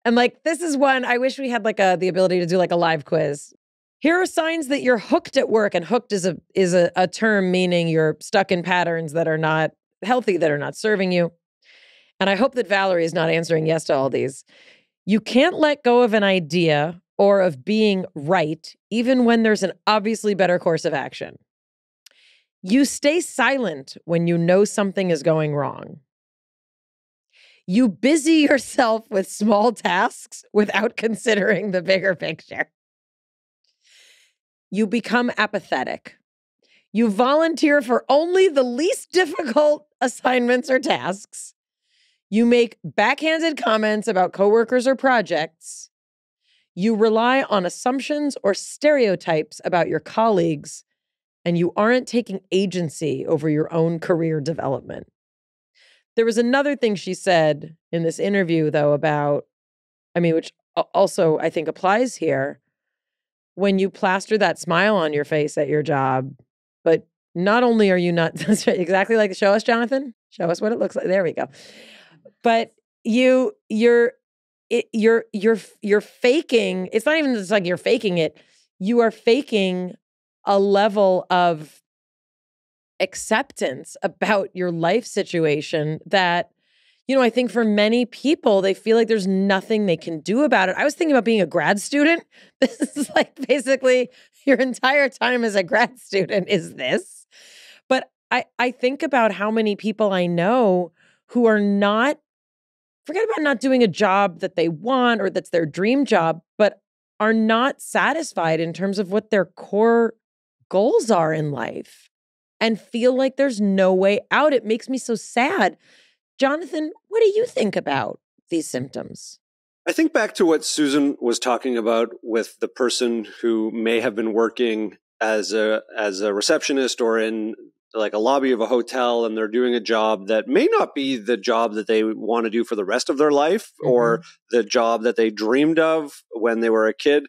And like, this is one, I wish we had like the ability to do like a live quiz. Here are signs that you're hooked at work. And hooked is a term meaning you're stuck in patterns that are not healthy, that are not serving you. And I hope that Valerie is not answering yes to all these. You can't let go of an idea or of being right, even when there's an obviously better course of action. You stay silent when you know something is going wrong. You busy yourself with small tasks without considering the bigger picture. You become apathetic. You volunteer for only the least difficult assignments or tasks. You make backhanded comments about coworkers or projects. You rely on assumptions or stereotypes about your colleagues. And you aren't taking agency over your own career development. There was another thing she said in this interview, though, about, which also I think applies here, when you plaster that smile on your face at your job, but not only are you not, that's exactly like, show us, Jonathan, show us what it looks like. There we go. But you're faking, it's not even just like you're faking it, you are faking a level of acceptance about your life situation that, I think for many people, they feel like there's nothing they can do about it. I was thinking about being a grad student. This is like basically your entire time as a grad student is this. But I think about how many people I know who are not, forget about not doing a job that they want or that's their dream job, but are not satisfied in terms of what their core goals are in life and feel like there's no way out. It makes me so sad. Jonathan, what do you think about these symptoms? I think back to what Susan was talking about with the person who may have been working as a receptionist or in like a lobby of a hotel, and they're doing a job that may not be the job that they want to do for the rest of their life, mm-hmm. or the job that they dreamed of when they were a kid,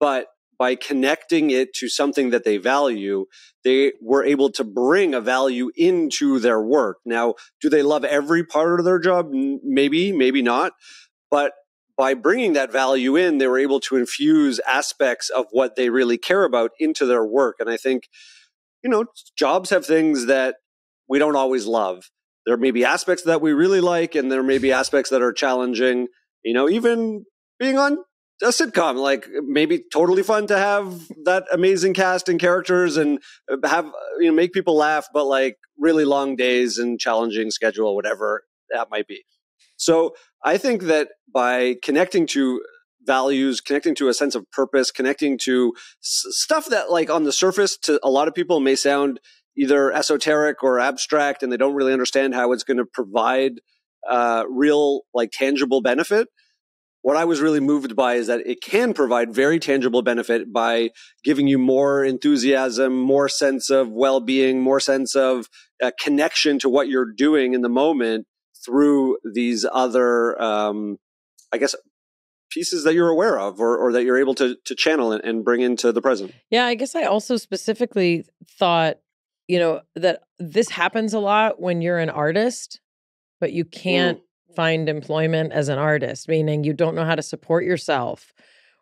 but by connecting it to something that they value, they were able to bring a value into their work. Now, do they love every part of their job? Maybe, maybe not. But by bringing that value in, they were able to infuse aspects of what they really care about into their work. And I think, you know, jobs have things that we don't always love. There may be aspects that we really like, and there may be aspects that are challenging. You know, even being on a sitcom, like, maybe totally fun to have that amazing cast and characters and have, you know, make people laugh, but like really long days and challenging schedule, whatever that might be. So I think that by connecting to values, connecting to a sense of purpose, connecting to stuff that like on the surface to a lot of people may sound either esoteric or abstract, and they don't really understand how it's going to provide real, like, tangible benefit. What I was really moved by is that it can provide very tangible benefit by giving you more enthusiasm, more sense of well-being, more sense of connection to what you're doing in the moment through these other, I guess, pieces that you're aware of or that you're able to channel and bring into the present. Yeah, I guess I also specifically thought, you know, that this happens a lot when you're an artist, but you can't find employment as an artist, meaning you don't know how to support yourself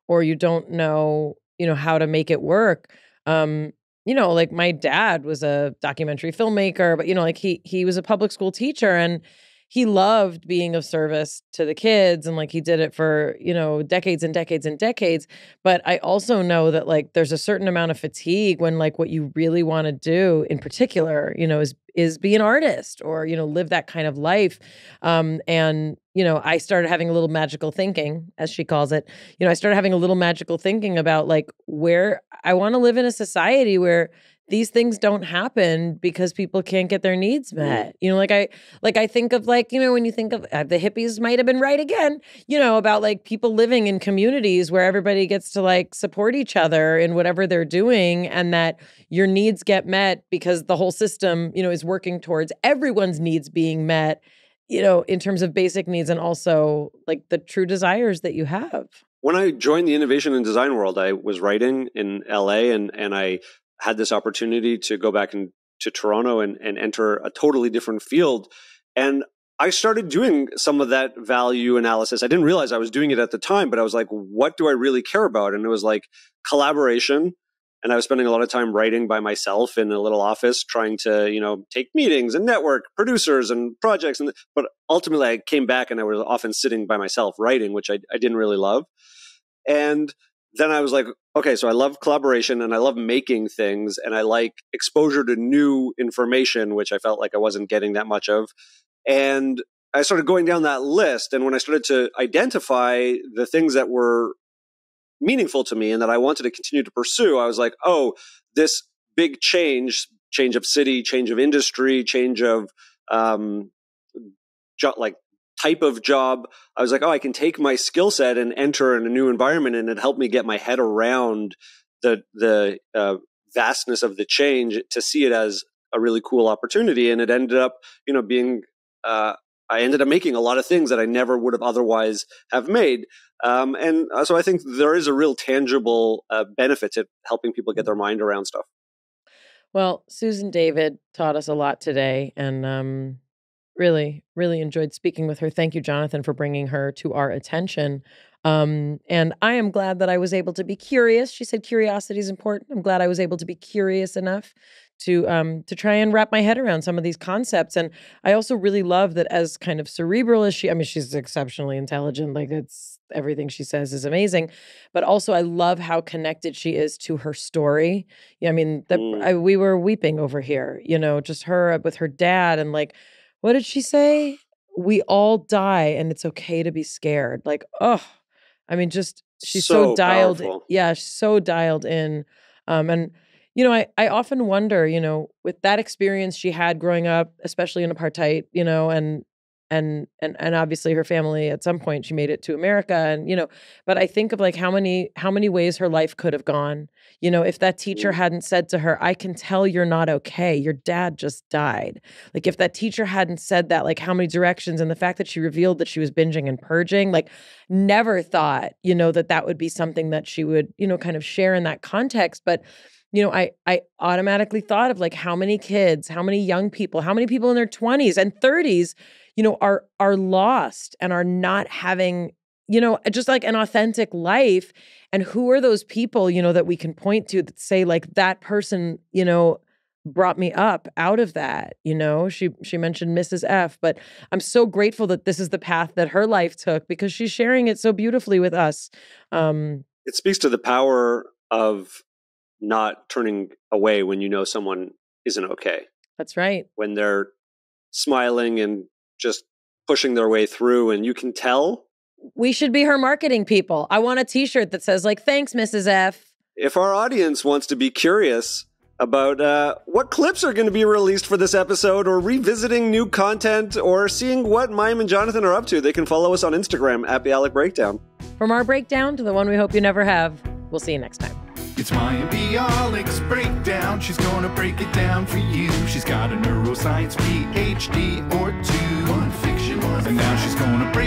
or you don't know, you know, how to make it work. You know, like, my dad was a documentary filmmaker, but, you know, like, he was a public school teacher and he loved being of service to the kids. And like, he did it for, you know, decades and decades and decades. But I also know that, like, there's a certain amount of fatigue when, like, what you really want to do in particular, you know, is be an artist or, you know, live that kind of life. And, you know, I started having a little magical thinking, as she calls it. You know, I started having a little magical thinking about, like, where I want to live in a society where these things don't happen because people can't get their needs met. You know, like I think of, like, you know, when you think of the hippies might have been right again, you know, about, like, people living in communities where everybody gets to, like, support each other in whatever they're doing, and that your needs get met because the whole system, you know, is working towards everyone's needs being met, you know, in terms of basic needs and also, like, the true desires that you have. When I joined the innovation and design world, I was writing in LA and I had this opportunity to go back to Toronto and enter a totally different field. And I started doing some of that value analysis. I didn't realize I was doing it at the time, but I was like, what do I really care about? And it was like collaboration. And I was spending a lot of time writing by myself in a little office, trying to, you know, take meetings and network producers and projects. But ultimately I came back and I was often sitting by myself writing, which I didn't really love. And then I was like, okay, so I love collaboration and I love making things and I like exposure to new information, which I felt like I wasn't getting that much of. And I started going down that list. And when I started to identify the things that were meaningful to me and that I wanted to continue to pursue, I was like, oh, this big change of city, change of industry, change of like type of job. I was like, oh, I can take my skill set and enter in a new environment, and it helped me get my head around the vastness of the change to see it as a really cool opportunity. And it ended up, you know, being I ended up making a lot of things that I never would have otherwise have made. And so I think there is a real tangible benefit to helping people get their mind around stuff. Well, Susan David taught us a lot today, and really, really enjoyed speaking with her. Thank you, Jonathan, for bringing her to our attention. And I am glad that I was able to be curious. She said curiosity is important. I'm glad I was able to be curious enough to try and wrap my head around some of these concepts. And I also really love that, as kind of cerebral as she, I mean, she's exceptionally intelligent. Like, it's everything she says is amazing, but also I love how connected she is to her story. Yeah, I mean, we were weeping over here, you know, just her with her dad, and like, what did she say? We all die and it's okay to be scared. Like, oh, I mean, just, she's so dialed in. Yeah, she's so dialed in. And, you know, I often wonder, you know, with that experience she had growing up, especially in apartheid, you know, and obviously her family at some point, she made it to America, and, you know, but I think of, like, how many ways her life could have gone, you know, if that teacher hadn't said to her, I can tell you're not okay, your dad just died. Like, if that teacher hadn't said that, like, how many directions, and the fact that she revealed that she was binging and purging, like, never thought, you know, that would be something that she would, you know, kind of share in that context. But, you know, I automatically thought of, like, how many kids, how many young people, how many people in their 20s and 30s, you know, are lost and are not having you know, just like an authentic life. And who are those people, you know, that we can point to that say like that person, you know, brought me up out of that, you know? She mentioned Mrs. F, but I'm so grateful that this is the path that her life took because she's sharing it so beautifully with us. It speaks to the power of not turning away when you know someone isn't okay. That's right. When they're smiling and just pushing their way through and you can tell. We should be her marketing people. I want a t-shirt that says like, thanks, Mrs. F. If our audience wants to be curious about what clips are going to be released for this episode or revisiting new content or seeing what Mayim and Jonathan are up to, they can follow us on Instagram at Bialik Breakdown. From our breakdown to the one we hope you never have, we'll see you next time. It's Mayim Bialik's Breakdown. She's going to break it down for you. She's got a neuroscience PhD or two. One fiction, one fact. And now she's going to break